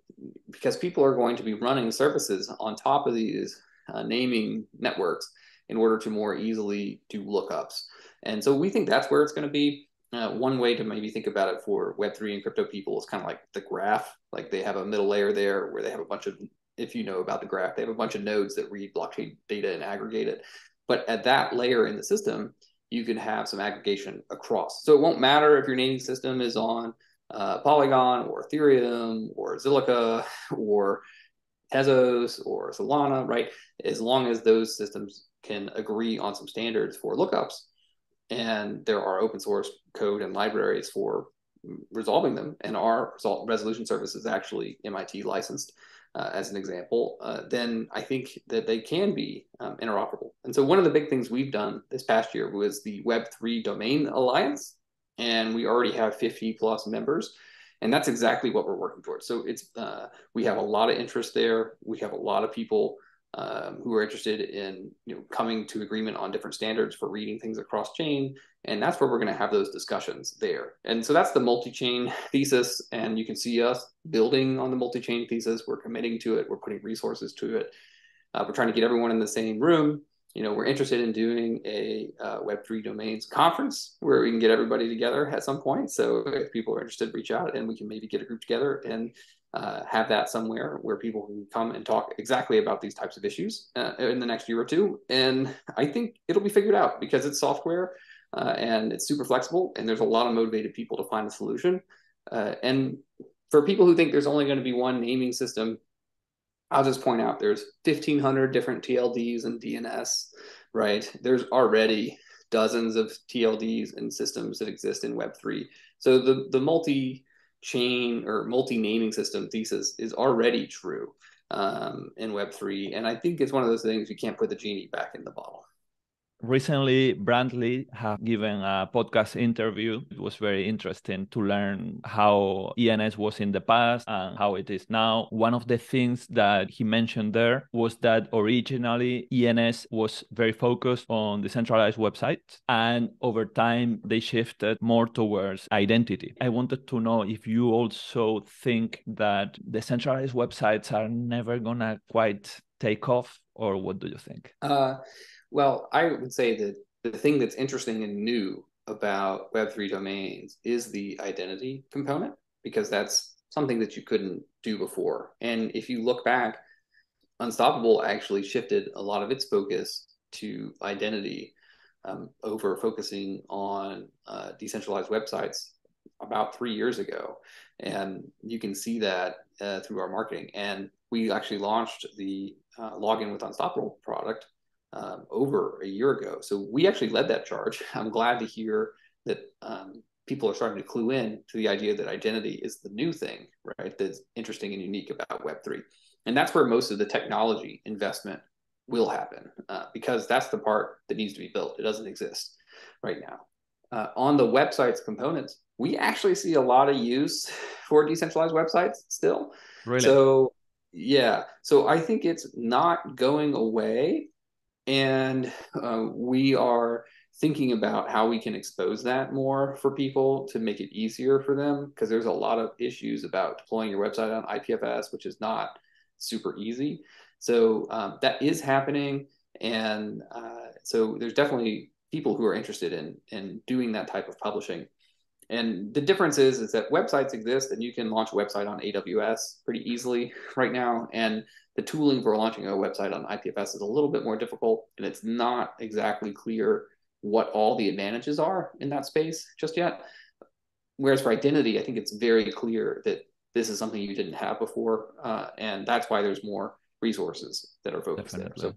because people are going to be running services on top of these naming networks in order to more easily do lookups. And so we think that's where it's going to be. One way to maybe think about it for Web3 and crypto people is kind of like the graph. Like, they have a middle layer there where they have a bunch of, if you know about the graph, they have a bunch of nodes that read blockchain data and aggregate it. But at that layer in the system, you can have some aggregation across. So it won't matter if your naming system is on Polygon or Ethereum or Zilliqa or Tezos or Solana, right? As long as those systems can agree on some standards for lookups, and there are open source code and libraries for resolving them, and our resolution service is actually MIT licensed, as an example, then I think that they can be interoperable. And so one of the big things we've done this past year was the Web3 Domain Alliance, and we already have 50 plus members, and that's exactly what we're working towards. So it's we have a lot of interest there. We have a lot of people who are interested in, you know, coming to agreement on different standards for reading things across chain, and that's where we're going to have those discussions there. And so that's the multi-chain thesis, and you can see us building on the multi-chain thesis. We're committing to it. We're putting resources to it. We're trying to get everyone in the same room. You know, we're interested in doing a Web3 Domains conference where we can get everybody together at some point. So if people are interested, reach out and we can maybe get a group together and have that somewhere where people can come and talk exactly about these types of issues in the next year or two. And I think it'll be figured out because it's software and it's super flexible, and there's a lot of motivated people to find a solution. And for people who think there's only going to be one naming system, I'll just point out there's 1,500 different TLDs and DNS, right? There's already dozens of TLDs and systems that exist in Web3. So the multi-chain or multi-naming system thesis is already true in Web3. And I think it's one of those things you can't put the genie back in the bottle. Recently, Brantley have given a podcast interview. It was very interesting to learn how ENS was in the past and how it is now. One of the things that he mentioned there was that originally ENS was very focused on decentralized websites, and over time they shifted more towards identity. I wanted to know if you also think that decentralized websites are never gonna quite take off, or what do you think? Well, I would say that the thing that's interesting and new about Web3 domains is the identity component, because that's something that you couldn't do before. And if you look back, Unstoppable actually shifted a lot of its focus to identity over focusing on decentralized websites about 3 years ago. And you can see that through our marketing. And we actually launched the Login with Unstoppable product over a year ago. So we actually led that charge. I'm glad to hear that people are starting to clue in to the idea that identity is the new thing, right? That's interesting and unique about Web3. And that's where most of the technology investment will happen because that's the part that needs to be built. It doesn't exist right now. On the website's components, we actually see a lot of use for decentralized websites still. Really? So yeah. So I think it's not going away. And we are thinking about how we can expose that more for people to make it easier for them, because there's a lot of issues about deploying your website on IPFS, which is not super easy. So that is happening. And so there's definitely people who are interested in doing that type of publishing. And the difference is that websites exist, and you can launch a website on AWS pretty easily right now. And the tooling for launching a website on IPFS is a little bit more difficult, and it's not exactly clear what all the advantages are in that space just yet. Whereas for identity, I think it's very clear that this is something you didn't have before, and that's why there's more resources that are focused there. So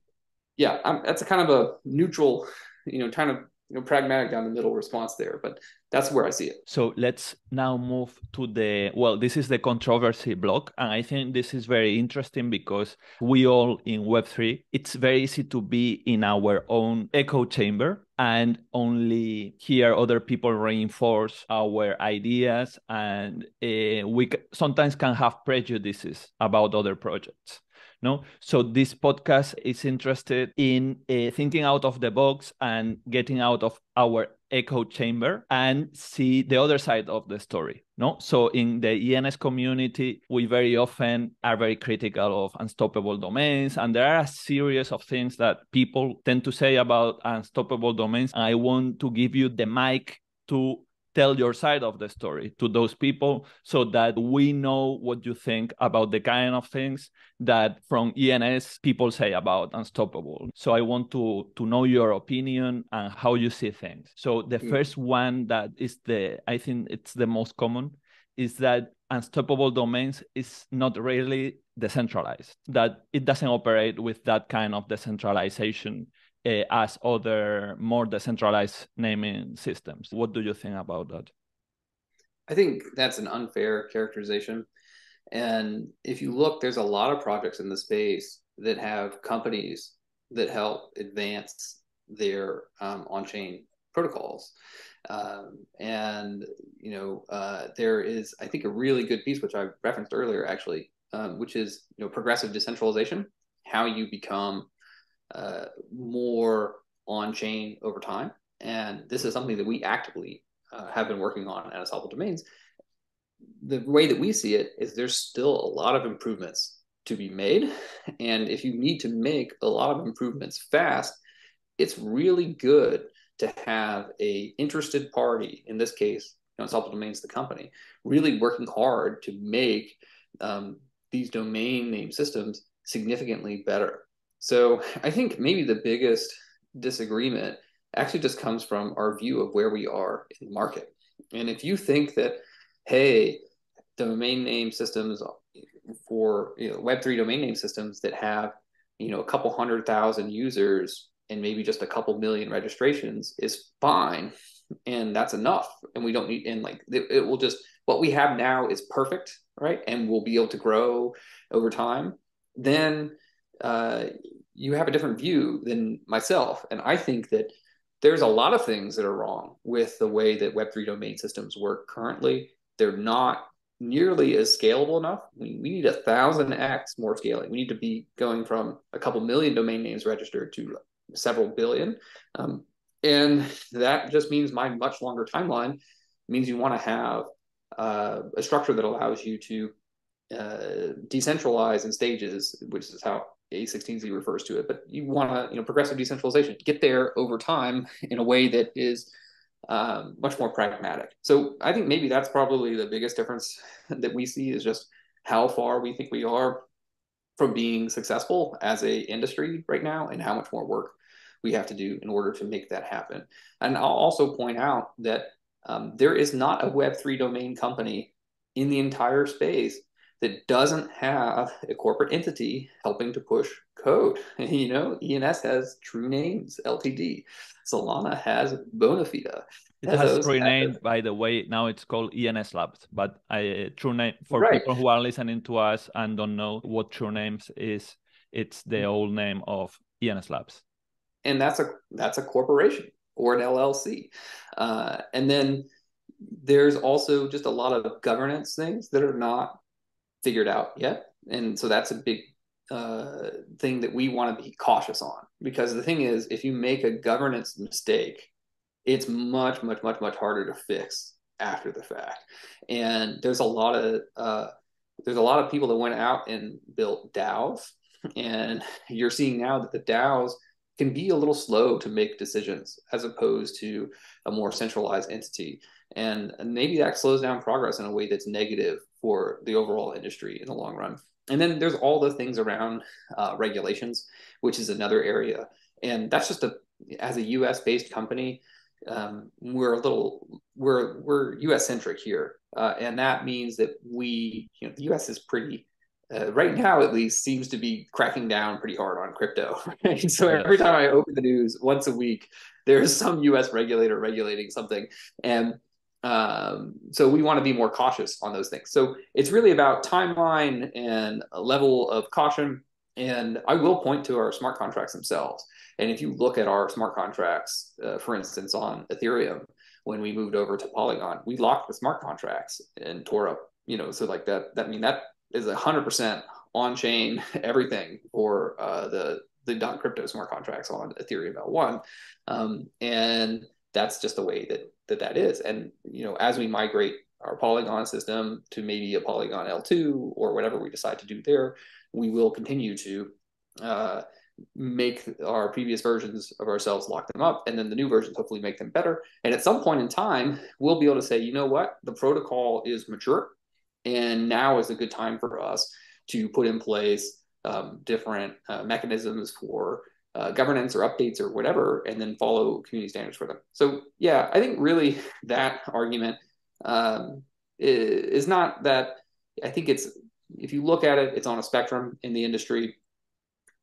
yeah, that's a kind of a neutral, you know, kind of pragmatic down the middle response there, but that's where I see it. So let's now move to the, well, this is the controversy block. And I think this is very interesting because we all in Web3, it's very easy to be in our own echo chamber and only hear other people reinforce our ideas. And we sometimes can have prejudices about other projects. No? So this podcast is interested in thinking out of the box and getting out of our echo chamber and see the other side of the story. No? So in the ENS community, we very often are very critical of unstoppable domains. And there are a series of things that people tend to say about unstoppable domains. I want to give you the mic to tell your side of the story to those people so that we know what you think about the kind of things that from ENS people say about Unstoppable. So I want to know your opinion and how you see things. So the first one that is the, I think it's the most common, is that Unstoppable Domains is not really decentralized, that it doesn't operate with that kind of decentralization as other more decentralized naming systems. What do you think about that? I think that's an unfair characterization. And if you look, there's a lot of projects in the space that have companies that help advance their on-chain protocols. And, there is, I think, a really good piece, which I referenced earlier, actually, which is, progressive decentralization, how you become more on-chain over time. And this is something that we actively have been working on at Unstoppable Domains. The way that we see it is there's still a lot of improvements to be made. And if you need to make a lot of improvements fast, it's really good to have a interested party, in this case, Unstoppable Domains, the company, really working hard to make these domain name systems significantly better. So I think maybe the biggest disagreement actually just comes from our view of where we are in the market. And if you think that, hey, domain name systems for Web3 domain name systems that have, a couple 100,000 users and maybe just a couple million registrations is fine, and that's enough, and we don't need, and like it will just, what we have now is perfect, right? And we'll be able to grow over time, then you have a different view than myself. And I think that there's a lot of things that are wrong with the way that Web3 domain systems work currently. They're not nearly as scalable enough. We need 1,000x more scaling. We need to be going from a couple million domain names registered to several billion. And that just means my much longer timeline means you want to have a structure that allows you to decentralize in stages, which is how A16Z refers to it, but you want to, progressive decentralization, get there over time in a way that is much more pragmatic. So I think maybe that's probably the biggest difference that we see is just how far we think we are from being successful as a industry right now and how much more work we have to do in order to make that happen. And I'll also point out that there is not a Web3 domain company in the entire space that doesn't have a corporate entity helping to push code. ENS has True Names Ltd. Solana has Bonafide. It has renamed, by the way. Now it's called ENS Labs. But True Name, for people who are listening to us and don't know what True Names is, it's the old name of ENS Labs. And that's a corporation or an LLC. And then there's also just a lot of governance things that are not figured out yet. And so that's a big thing that we want to be cautious on, because the thing is, if you make a governance mistake, it's much, much, much, much harder to fix after the fact. And there's a lot of people that went out and built DAOs, and you're seeing now that the DAOs can be a little slow to make decisions as opposed to a more centralized entity. And maybe that slows down progress in a way that's negative for the overall industry in the long run. And then there's all the things around regulations, which is another area. And that's just as a US-based company, we're US-centric here. And that means that the US is pretty right now at least, seems to be cracking down pretty hard on crypto. Right? So every time I open the news once a week, there's some U.S. regulator regulating something. And so we want to be more cautious on those things. So it's really about timeline and a level of caution. And I will point to our smart contracts themselves. And if you look at our smart contracts, for instance, on Ethereum, when we moved over to Polygon, we locked the smart contracts and tore up, you know, so like that, I mean, that is 100% on-chain everything for the .crypto smart contracts on Ethereum L1. And that's just the way that is. And, you know, as we migrate our Polygon system to maybe a Polygon L2 or whatever we decide to do there, we will continue to make our previous versions of ourselves, lock them up, and then the new versions hopefully make them better. And at some point in time, we'll be able to say, you know what, the protocol is mature, and now is a good time for us to put in place different mechanisms for governance or updates or whatever, and then follow community standards for them. So yeah, I think really that argument is not that, I think it's, if you look at it, it's on a spectrum in the industry.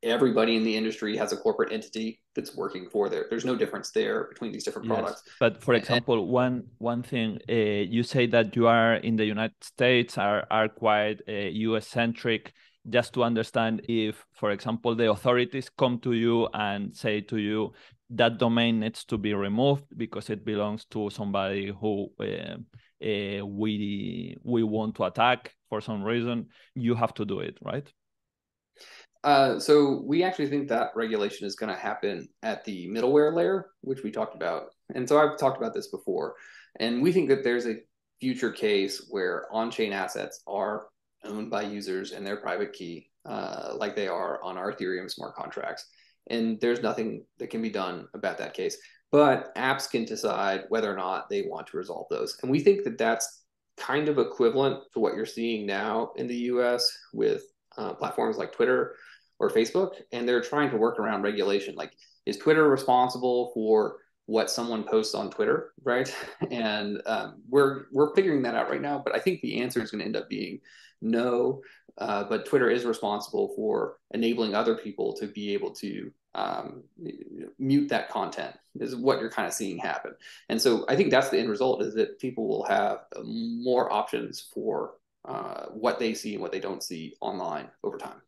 Everybody in the industry has a corporate entity that's working for there. There's no difference there between these different products. But for example, one thing, you say that you are in the United States, are quite US-centric. Just to understand if, for example, the authorities come to you and say to you, that domain needs to be removed because it belongs to somebody who we want to attack for some reason, you have to do it, right? So we actually think that regulation is going to happen at the middleware layer, which we talked about. And so I've talked about this before. And we think that there's a future case where on-chain assets are owned by users and their private key, like they are on our Ethereum smart contracts. And there's nothing that can be done about that case. But apps can decide whether or not they want to resolve those. And we think that that's kind of equivalent to what you're seeing now in the US with platforms like Twitter or Facebook, and they're trying to work around regulation. Like, is Twitter responsible for what someone posts on Twitter, right? And we're figuring that out right now, but I think the answer is going to end up being no, but Twitter is responsible for enabling other people to be able to mute that content, is what you're kind of seeing happen. And so I think that's the end result, is that people will have more options for what they see and what they don't see online over time.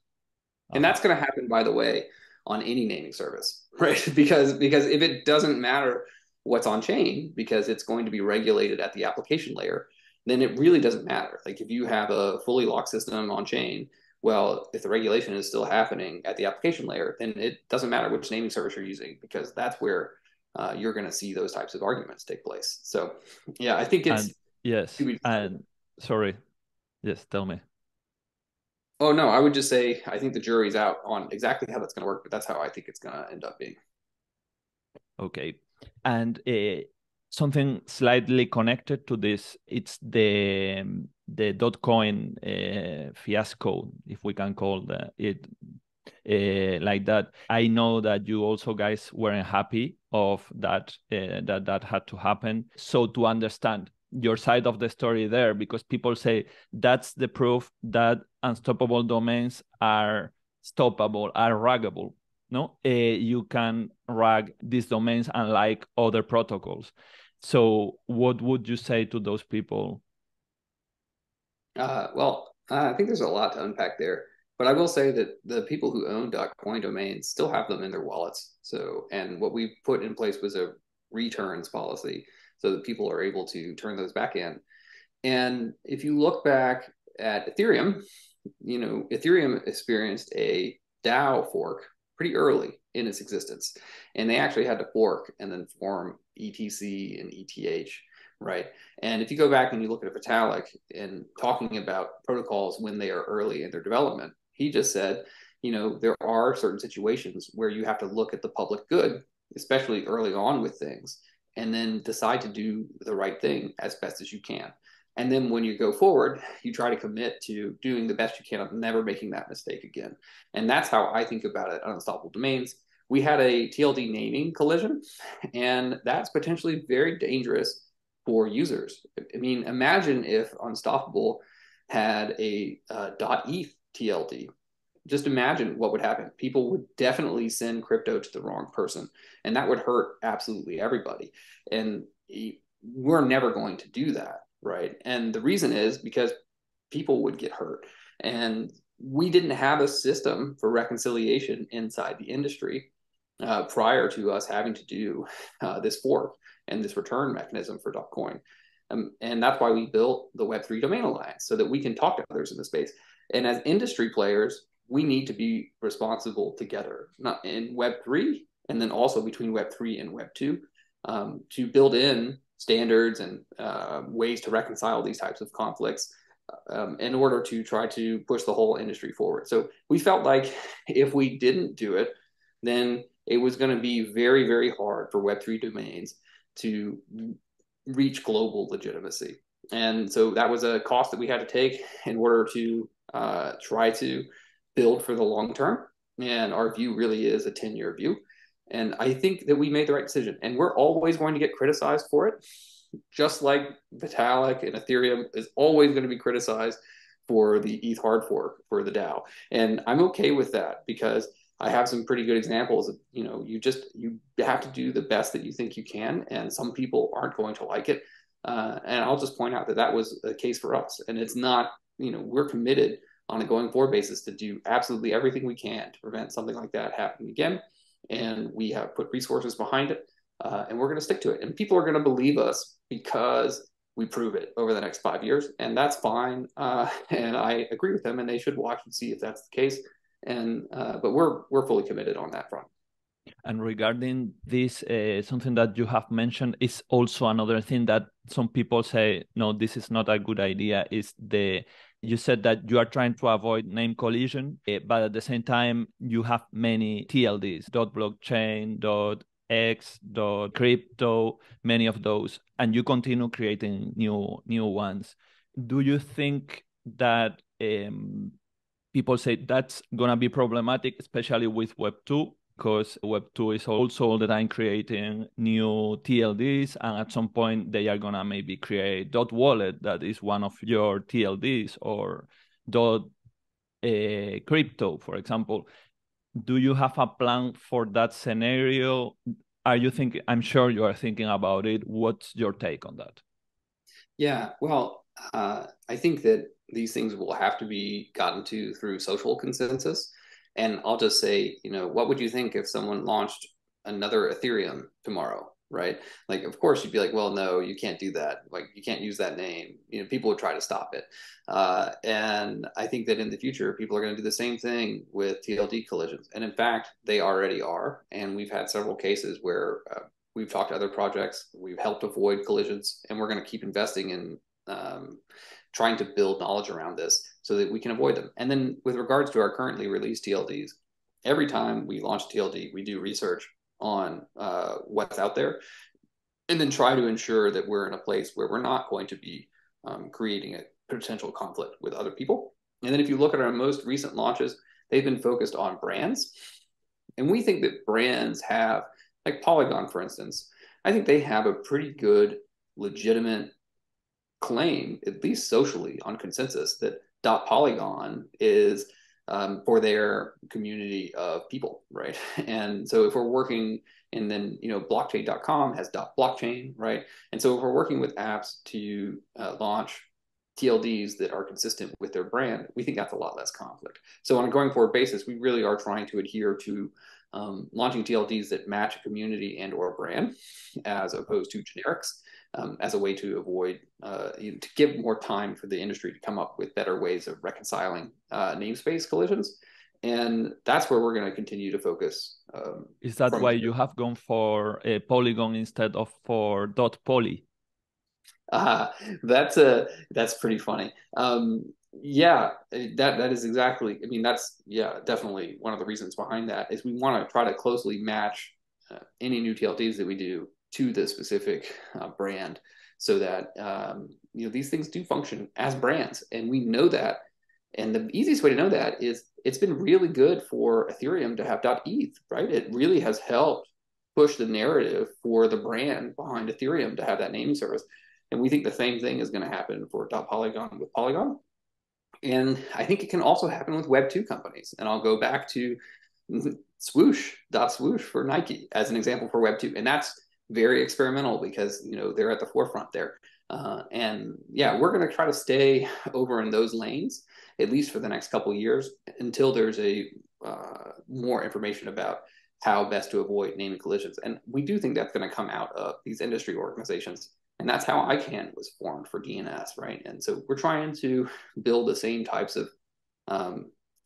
And that's going to happen, by the way, on any naming service, right? Because if it doesn't matter what's on chain, because it's going to be regulated at the application layer, then it really doesn't matter. Like, if you have a fully locked system on chain, well, if the regulation is still happening at the application layer, then it doesn't matter which naming service you're using, because that's where you're going to see those types of arguments take place. So yeah, I think it's... Yes, tell me. Oh, no, I would just say I think the jury's out on exactly how that's going to work, but that's how I think it's going to end up being. Okay. And something slightly connected to this, it's the .coin fiasco, if we can call it like that. I know that you also guys weren't happy of that, that had to happen. So to understand your side of the story there, because people say that's the proof that unstoppable domains are stoppable, are raggable. No, you can rag these domains unlike other protocols. So what would you say to those people? I think there's a lot to unpack there, but I will say that the people who own .coin domains still have them in their wallets. So, and what we put in place was a returns policy, so that people are able to turn those back in. And if you look back at Ethereum, you know, Ethereum experienced a DAO fork pretty early in its existence. And they actually had to fork and then form ETC and ETH, right? And if you go back and you look at Vitalik and talking about protocols when they are early in their development, he just said, you know, there are certain situations where you have to look at the public good, especially early on with things, and then decide to do the right thing as best as you can. And then when you go forward, you try to commit to doing the best you can of never making that mistake again. And that's how I think about it on Unstoppable Domains. We had a TLD naming collision, and that's potentially very dangerous for users. I mean, imagine if Unstoppable had a .eth TLD. Just imagine what would happen. People would definitely send crypto to the wrong person, and that would hurt absolutely everybody. And we're never going to do that, right? And the reason is because people would get hurt. And we didn't have a system for reconciliation inside the industry prior to us having to do this fork and this return mechanism for Dogcoin. And that's why we built the Web3 Domain Alliance, so that we can talk to others in the space. And as industry players, we need to be responsible together, not in Web3, and then also between Web3 and Web2, to build in standards and ways to reconcile these types of conflicts in order to try to push the whole industry forward. So we felt like if we didn't do it, then it was going to be very, very hard for Web3 domains to reach global legitimacy. And so that was a cost that we had to take in order to try to build for the long term. And our view really is a 10-year view. And I think that we made the right decision. And we're always going to get criticized for it, just like Vitalik and Ethereum is always going to be criticized for the ETH hard fork for the DAO. And I'm okay with that, because I have some pretty good examples of, you know, you have to do the best that you think you can, and some people aren't going to like it. And I'll just point out that that was a case for us. And it's not, you know, we're committed on a going forward basis to do absolutely everything we can to prevent something like that happening again. And we have put resources behind it, and we're going to stick to it. And people are going to believe us because we prove it over the next 5 years, and that's fine. And I agree with them, and they should watch and see if that's the case. And but we're fully committed on that front. And regarding this, something that you have mentioned is also another thing that some people say, no, this is not a good idea, is the... You said that you are trying to avoid name collision, but at the same time, you have many TLDs, .blockchain, .x, .crypto, many of those, and you continue creating new ones. Do you think that people say that's going to be problematic, especially with Web2? Because Web2 is also all the time creating new TLDs, and at some point they are going to maybe create .wallet that is one of your TLDs, or .crypto, for example. Do you have a plan for that scenario? Are you thinking? I'm sure you are thinking about it. What's your take on that? Yeah, well, I think that these things will have to be gotten to through social consensus. And I'll just say, you know, what would you think if someone launched another Ethereum tomorrow, right? Like, of course, you'd be like, well, no, you can't do that. Like, you can't use that name. You know, people would try to stop it. And I think that in the future, people are going to do the same thing with TLD collisions. And in fact, they already are. And we've had several cases where we've talked to other projects. We've helped avoid collisions. And we're going to keep investing in trying to build knowledge around this so that we can avoid them. And then with regards to our currently released TLDs, every time we launch TLD, we do research on what's out there, and then try to ensure that we're in a place where we're not going to be creating a potential conflict with other people. And then if you look at our most recent launches, they've been focused on brands. And we think that brands have, like Polygon, for instance, I think they have a pretty good, legitimate claim, at least socially, on consensus that .polygon is for their community of people, right? And so if we're working, and then, you know, blockchain.com has .blockchain, right? And so if we're working with apps to launch TLDs that are consistent with their brand, we think that's a lot less conflict. So on a going forward basis, we really are trying to adhere to launching TLDs that match a community and or brand, as opposed to generics, as a way to avoid, to give more time for the industry to come up with better ways of reconciling namespace collisions. And that's where we're going to continue to focus. Is that why you have gone for a Polygon instead of for .poly? That's pretty funny. Yeah, that is exactly, I mean, that's, yeah, definitely one of the reasons behind that is we want to try to closely match any new TLDs that we do to the specific brand, so that, you know, these things do function as brands. And we know that. And the easiest way to know that is it's been really good for Ethereum to have .eth, right? It really has helped push the narrative for the brand behind Ethereum to have that name service. And we think the same thing is going to happen for .polygon with Polygon. And I think it can also happen with Web2 companies. And I'll go back to .swoosh for Nike as an example for Web2. And that's very experimental because, you know, they're at the forefront there. And yeah, we're going to try to stay over in those lanes, at least for the next couple of years, until there's a more information about how best to avoid naming collisions. And we do think that's going to come out of these industry organizations. And that's how ICANN was formed for DNS, right? And so we're trying to build the same types of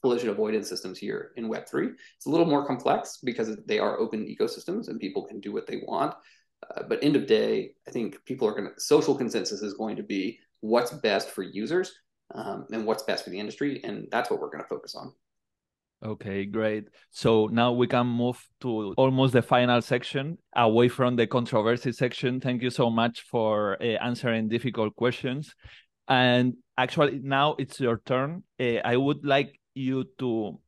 collision avoidance systems here in Web3. It's a little more complex because they are open ecosystems and people can do what they want. But end of day, I think people are going to, social consensus is going to be what's best for users and what's best for the industry. And that's what we're going to focus on. Okay, great. So now we can move to almost the final section, away from the controversy section. Thank you so much for answering difficult questions. And actually, now it's your turn. I would like you to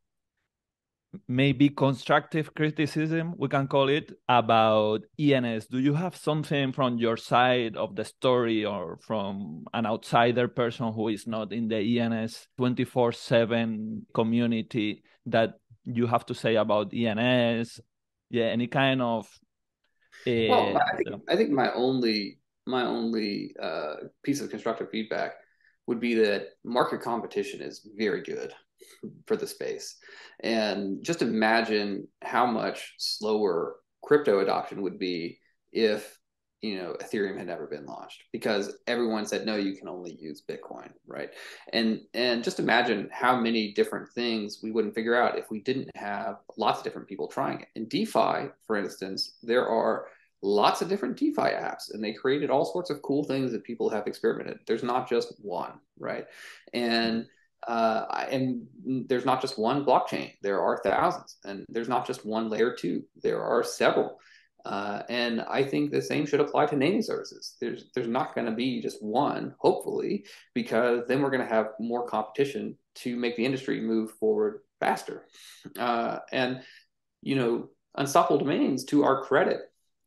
maybe constructive criticism, we can call it, about ENS. Do you have something from your side of the story or from an outsider person who is not in the ENS 24/7 community that you have to say about ENS? Yeah, any kind of... well, I think my only piece of constructive feedback would be that market competition is very good for the space. And just imagine how much slower crypto adoption would be if, you know, Ethereum had never been launched, because everyone said, no, you can only use Bitcoin, right? And just imagine how many different things we wouldn't figure out if we didn't have lots of different people trying it. In DeFi, for instance, there are lots of different DeFi apps, and they created all sorts of cool things that people have experimented. There's not just one, right? And there's not just one blockchain, there are thousands, and there's not just one layer two, there are several. And I think the same should apply to naming services. There's not going to be just one, hopefully, because then we're going to have more competition to make the industry move forward faster. And, you know, Unstoppable Domains, to our credit,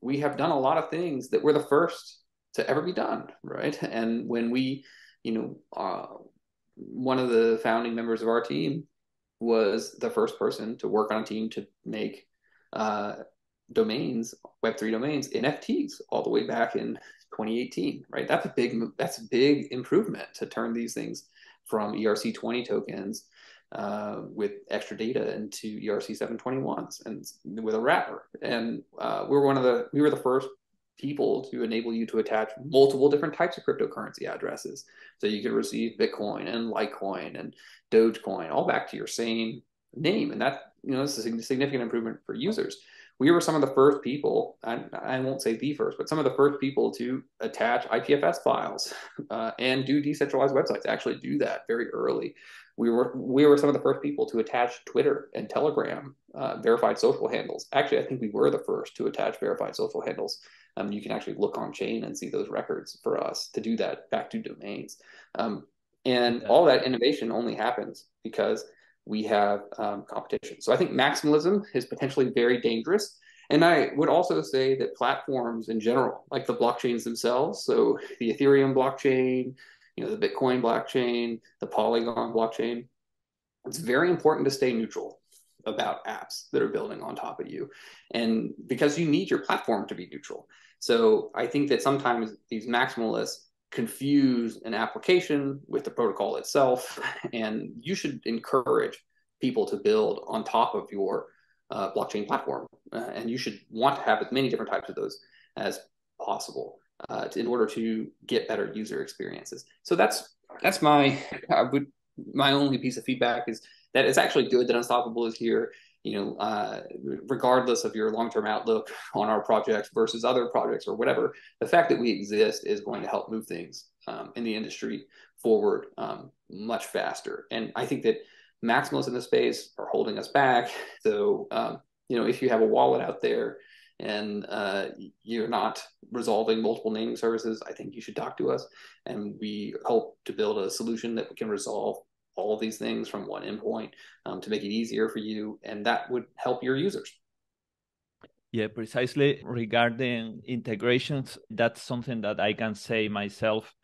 we have done a lot of things that were the first to ever be done, right? And when we, you know, one of the founding members of our team was the first person to work on a team to make domains, Web3 domains, NFTs, all the way back in 2018, right? That's a big improvement to turn these things from ERC-20 tokens with extra data into ERC-721s and with a wrapper. And we were the first people to enable you to attach multiple different types of cryptocurrency addresses. So you can receive Bitcoin and Litecoin and Dogecoin all back to your same name. And that, you know, this is a significant improvement for users. We were some of the first people, I won't say the first, but some of the first people to attach IPFS files and do decentralized websites, actually do that very early. We were some of the first people to attach Twitter and Telegram verified social handles. Actually, I think we were the first to attach verified social handles. You can actually look on chain and see those records for us to do that back to domains. And all that innovation only happens because we have competition. So I think maximalism is potentially very dangerous. And I would also say that platforms in general, like the blockchains themselves, so the Ethereum blockchain, you know, the Bitcoin blockchain, the Polygon blockchain, it's very important to stay neutral about apps that are building on top of you. And because you need your platform to be neutral. So I think that sometimes these maximalists confuse an application with the protocol itself. And you should encourage people to build on top of your blockchain platform. And you should want to have as many different types of those as possible. In order to get better user experiences. So that's my only piece of feedback is that it's actually good that Unstoppable is here, you know, regardless of your long-term outlook on our projects versus other projects or whatever, the fact that we exist is going to help move things in the industry forward much faster. And I think that maximalists in the space are holding us back. So, you know, if you have a wallet out there and you're not resolving multiple naming services, I think you should talk to us. And we hope to build a solution that can resolve all of these things from one endpoint to make it easier for you. And that would help your users. Yeah, precisely. Regarding integrations, that's something that I can say myself.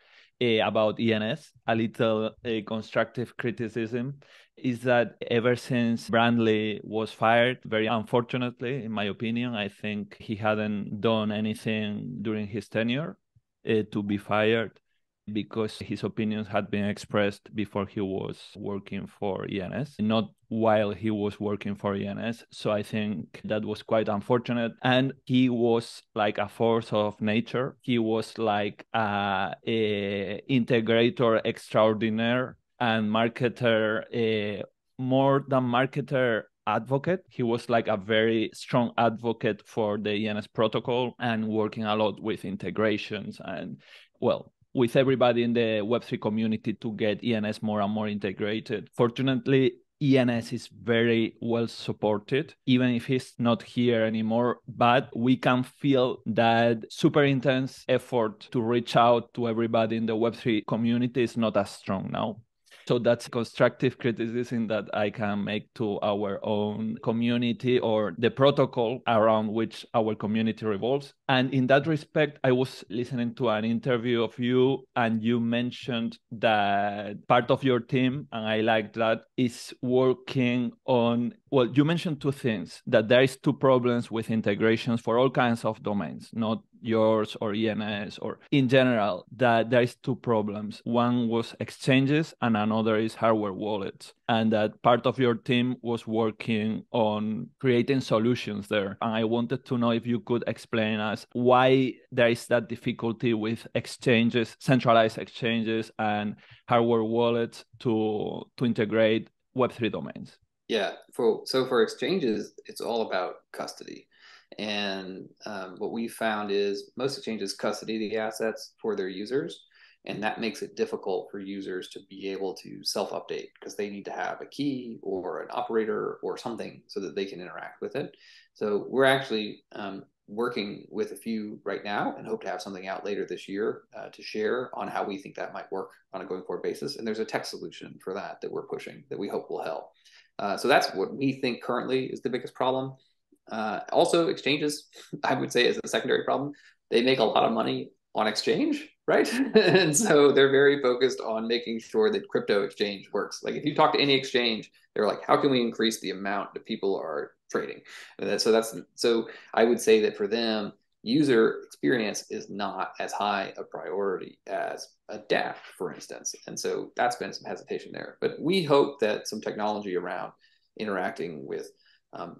about ENS, a little constructive criticism, is that ever since Brandley was fired, very unfortunately, in my opinion, I think he hadn't done anything during his tenure to be fired, because his opinions had been expressed before he was working for ENS, not while he was working for ENS. So I think that was quite unfortunate. And he was like a force of nature. He was like a integrator extraordinaire and marketer, more than marketer, advocate. He was like a very strong advocate for the ENS protocol and working a lot with integrations and, well, with everybody in the Web3 community to get ENS more and more integrated. Fortunately, ENS is very well supported, even if he's not here anymore, but we can feel that super intense effort to reach out to everybody in the Web3 community is not as strong now. So that's constructive criticism that I can make to our own community or the protocol around which our community revolves. And in that respect, I was listening to an interview of you, and you mentioned that part of your team, and I like that, is working on, well, you mentioned two things, that there is two problems with integrations for all kinds of domains, not yours or ENS or in general, that there is two problems. One was exchanges and another is hardware wallets, and that part of your team was working on creating solutions there. And I wanted to know if you could explain us why there is that difficulty with exchanges, centralized exchanges and hardware wallets to integrate Web3 domains. Yeah, so for exchanges, it's all about custody. And what we found is most exchanges custody the assets for their users, and that makes it difficult for users to be able to self-update because they need to have a key or an operator or something so that they can interact with it. So we're actually working with a few right now and hope to have something out later this year to share on how we think that might work on a going forward basis. And there's a tech solution for that that we're pushing that we hope will help. So that's what we think currently is the biggest problem. Also, exchanges, I would say, is a secondary problem. They make a lot of money on exchange, right? And so they're very focused on making sure that crypto exchange works. Like if you talk to any exchange, they're like, how can we increase the amount that people are trading? So I would say that for them, user experience is not as high a priority as a DApp, for instance. And so that's been some hesitation there. But we hope that some technology around interacting with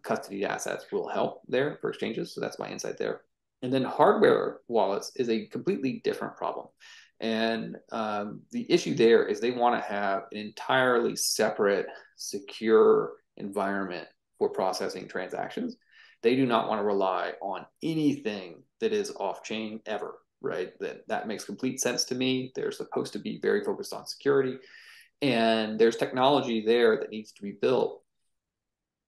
custody assets will help there for exchanges. So that's my insight there. And then hardware wallets is a completely different problem. And the issue there is they want to have an entirely separate, secure environment for processing transactions. They do not want to rely on anything that is off-chain ever, right? That makes complete sense to me. They're supposed to be very focused on security. And there's technology there that needs to be built,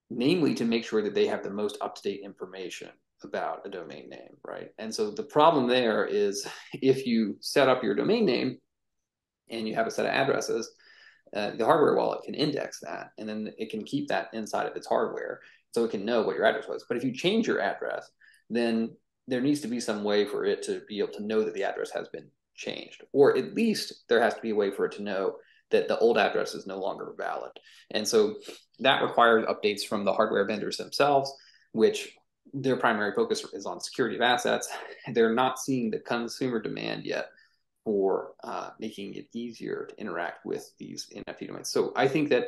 namely to make sure that they have the most up-to-date information about a domain name, right? And so the problem there is if you set up your domain name and you have a set of addresses, the hardware wallet can index that, and then it can keep that inside of its hardware so it can know what your address was. But if you change your address, then there needs to be some way for it to be able to know that the address has been changed, or at least there has to be a way for it to know that the old address is no longer valid. And so that requires updates from the hardware vendors themselves, which their primary focus is on security of assets. They're not seeing the consumer demand yet for making it easier to interact with these NFT domains. So I think that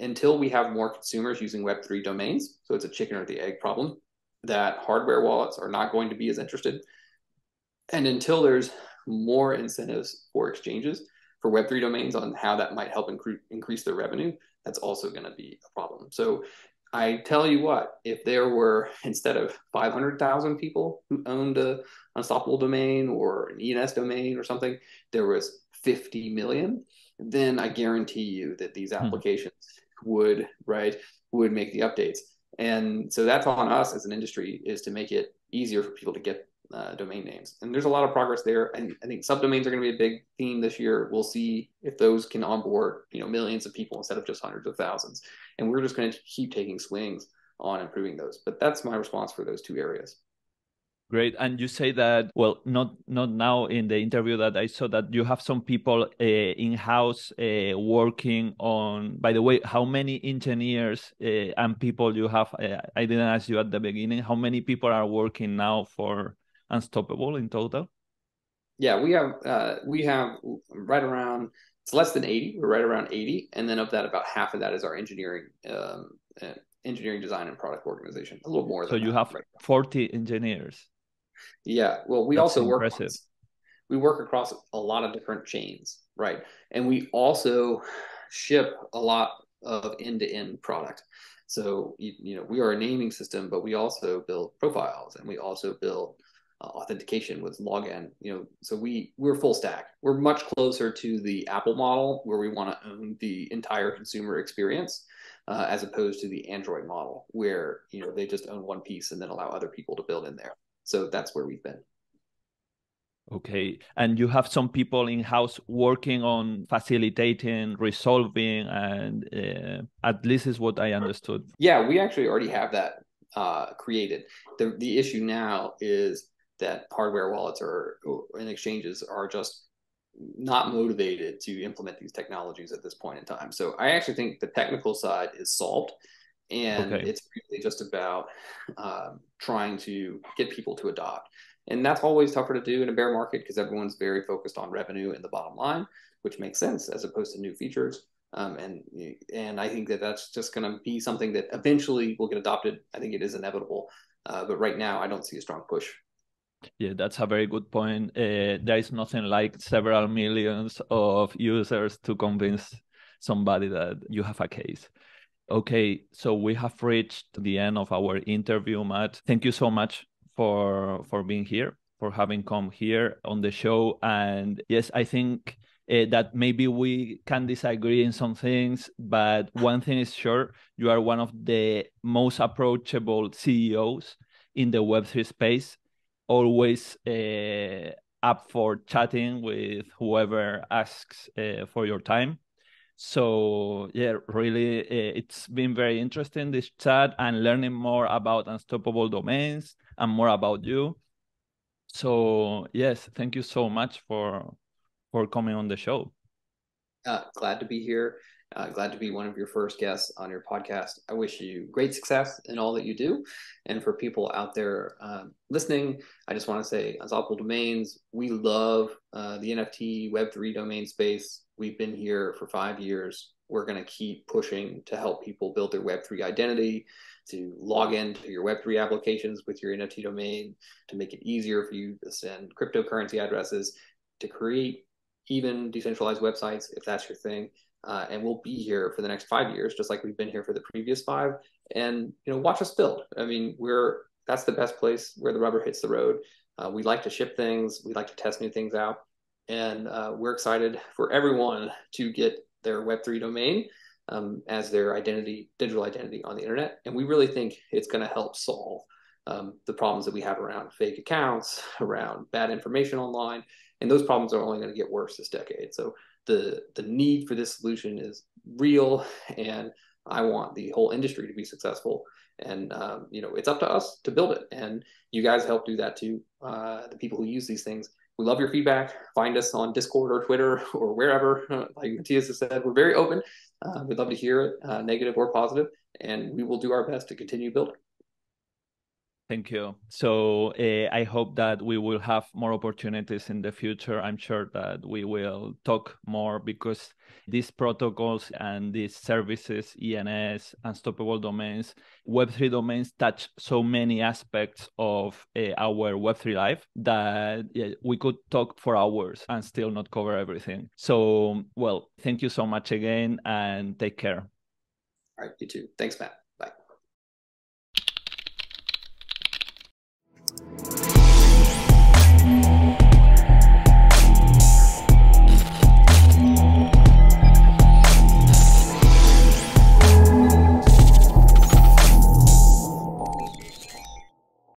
until we have more consumers using Web3 domains, so it's a chicken or the egg problem, that hardware wallets are not going to be as interested. And until there's more incentives for exchanges for Web3 domains on how that might help increase their revenue, that's also going to be a problem. So I tell you what, if there were, instead of 500,000 people who owned an Unstoppable domain or an ENS domain or something, there was 50 million, then I guarantee you that these applications would make the updates. And so that's on us as an industry, is to make it easier for people to get domain names. And there's a lot of progress there. And I think subdomains are going to be a big theme this year. We'll see if those can onboard, you know, millions of people instead of just hundreds of thousands. And we're just going to keep taking swings on improving those. But that's my response for those two areas. Great. And you say that, well, not now in the interview that I saw that you have some people in-house working on, by the way, how many engineers and people you have? I didn't ask you at the beginning, how many people are working now for Unstoppable in total? Yeah, we have right around, it's less than 80. We're right around 80. And then of that, about half of that is our engineering design and product organization, a little more than that. You have right 40 engineers. Yeah, well, we also work across a lot of different chains, right? And we also ship a lot of end-to-end product. So, you know, we are a naming system, but we also build profiles and we also build authentication with login, you know, so we're full stack. We're much closer to the Apple model where we want to own the entire consumer experience as opposed to the Android model where, you know, they just own one piece and then allow other people to build in there. So that's where we've been. Okay. And you have some people in-house working on facilitating, resolving, and at least is what I understood. Yeah, we actually already have that created. The issue now is that hardware wallets and exchanges are just not motivated to implement these technologies at this point in time. So I actually think the technical side is solved. And it's really just about trying to get people to adopt. And that's always tougher to do in a bear market because everyone's very focused on revenue and the bottom line, which makes sense as opposed to new features. And I think that that's just going to be something that eventually will get adopted. I think it is inevitable. But right now, I don't see a strong push. Yeah, that's a very good point. There is nothing like several millions of users to convince somebody that you have a case. Okay, so we have reached the end of our interview, Matt. Thank you so much for being here, for having come here on the show. And yes, I think that maybe we can disagree in some things, but one thing is sure, you are one of the most approachable CEOs in the Web3 space. Always up for chatting with whoever asks for your time. So yeah, really, it's been very interesting, this chat, and learning more about Unstoppable Domains and more about you. So yes, thank you so much for coming on the show. Glad to be here. Glad to be one of your first guests on your podcast. I wish you great success in all that you do. And for people out there listening, I just want to say, Unstoppable Domains, we love the NFT Web3 domain space. We've been here for 5 years. We're going to keep pushing to help people build their Web3 identity, to log into your Web3 applications with your NFT domain, to make it easier for you to send cryptocurrency addresses, to create even decentralized websites, if that's your thing. And we'll be here for the next 5 years, just like we've been here for the previous 5. And, you know, watch us build. I mean, that's the best place where the rubber hits the road. We like to ship things. We like to test new things out. And we're excited for everyone to get their Web3 domain as their digital identity on the internet. And we really think it's going to help solve the problems that we have around fake accounts, around bad information online. And those problems are only going to get worse this decade. So the need for this solution is real, and I want the whole industry to be successful. And, you know, it's up to us to build it. And you guys help do that too, the people who use these things. We love your feedback. Find us on Discord or Twitter or wherever. Like Matthias has said, we're very open. We'd love to hear it, negative or positive, and we will do our best to continue building. Thank you. So I hope that we will have more opportunities in the future. I'm sure that we will talk more because these protocols and these services, ENS, Unstoppable Domains, Web3 domains touch so many aspects of our Web3 life that we could talk for hours and still not cover everything. So, well, thank you so much again and take care. All right, you too. Thanks, Matt.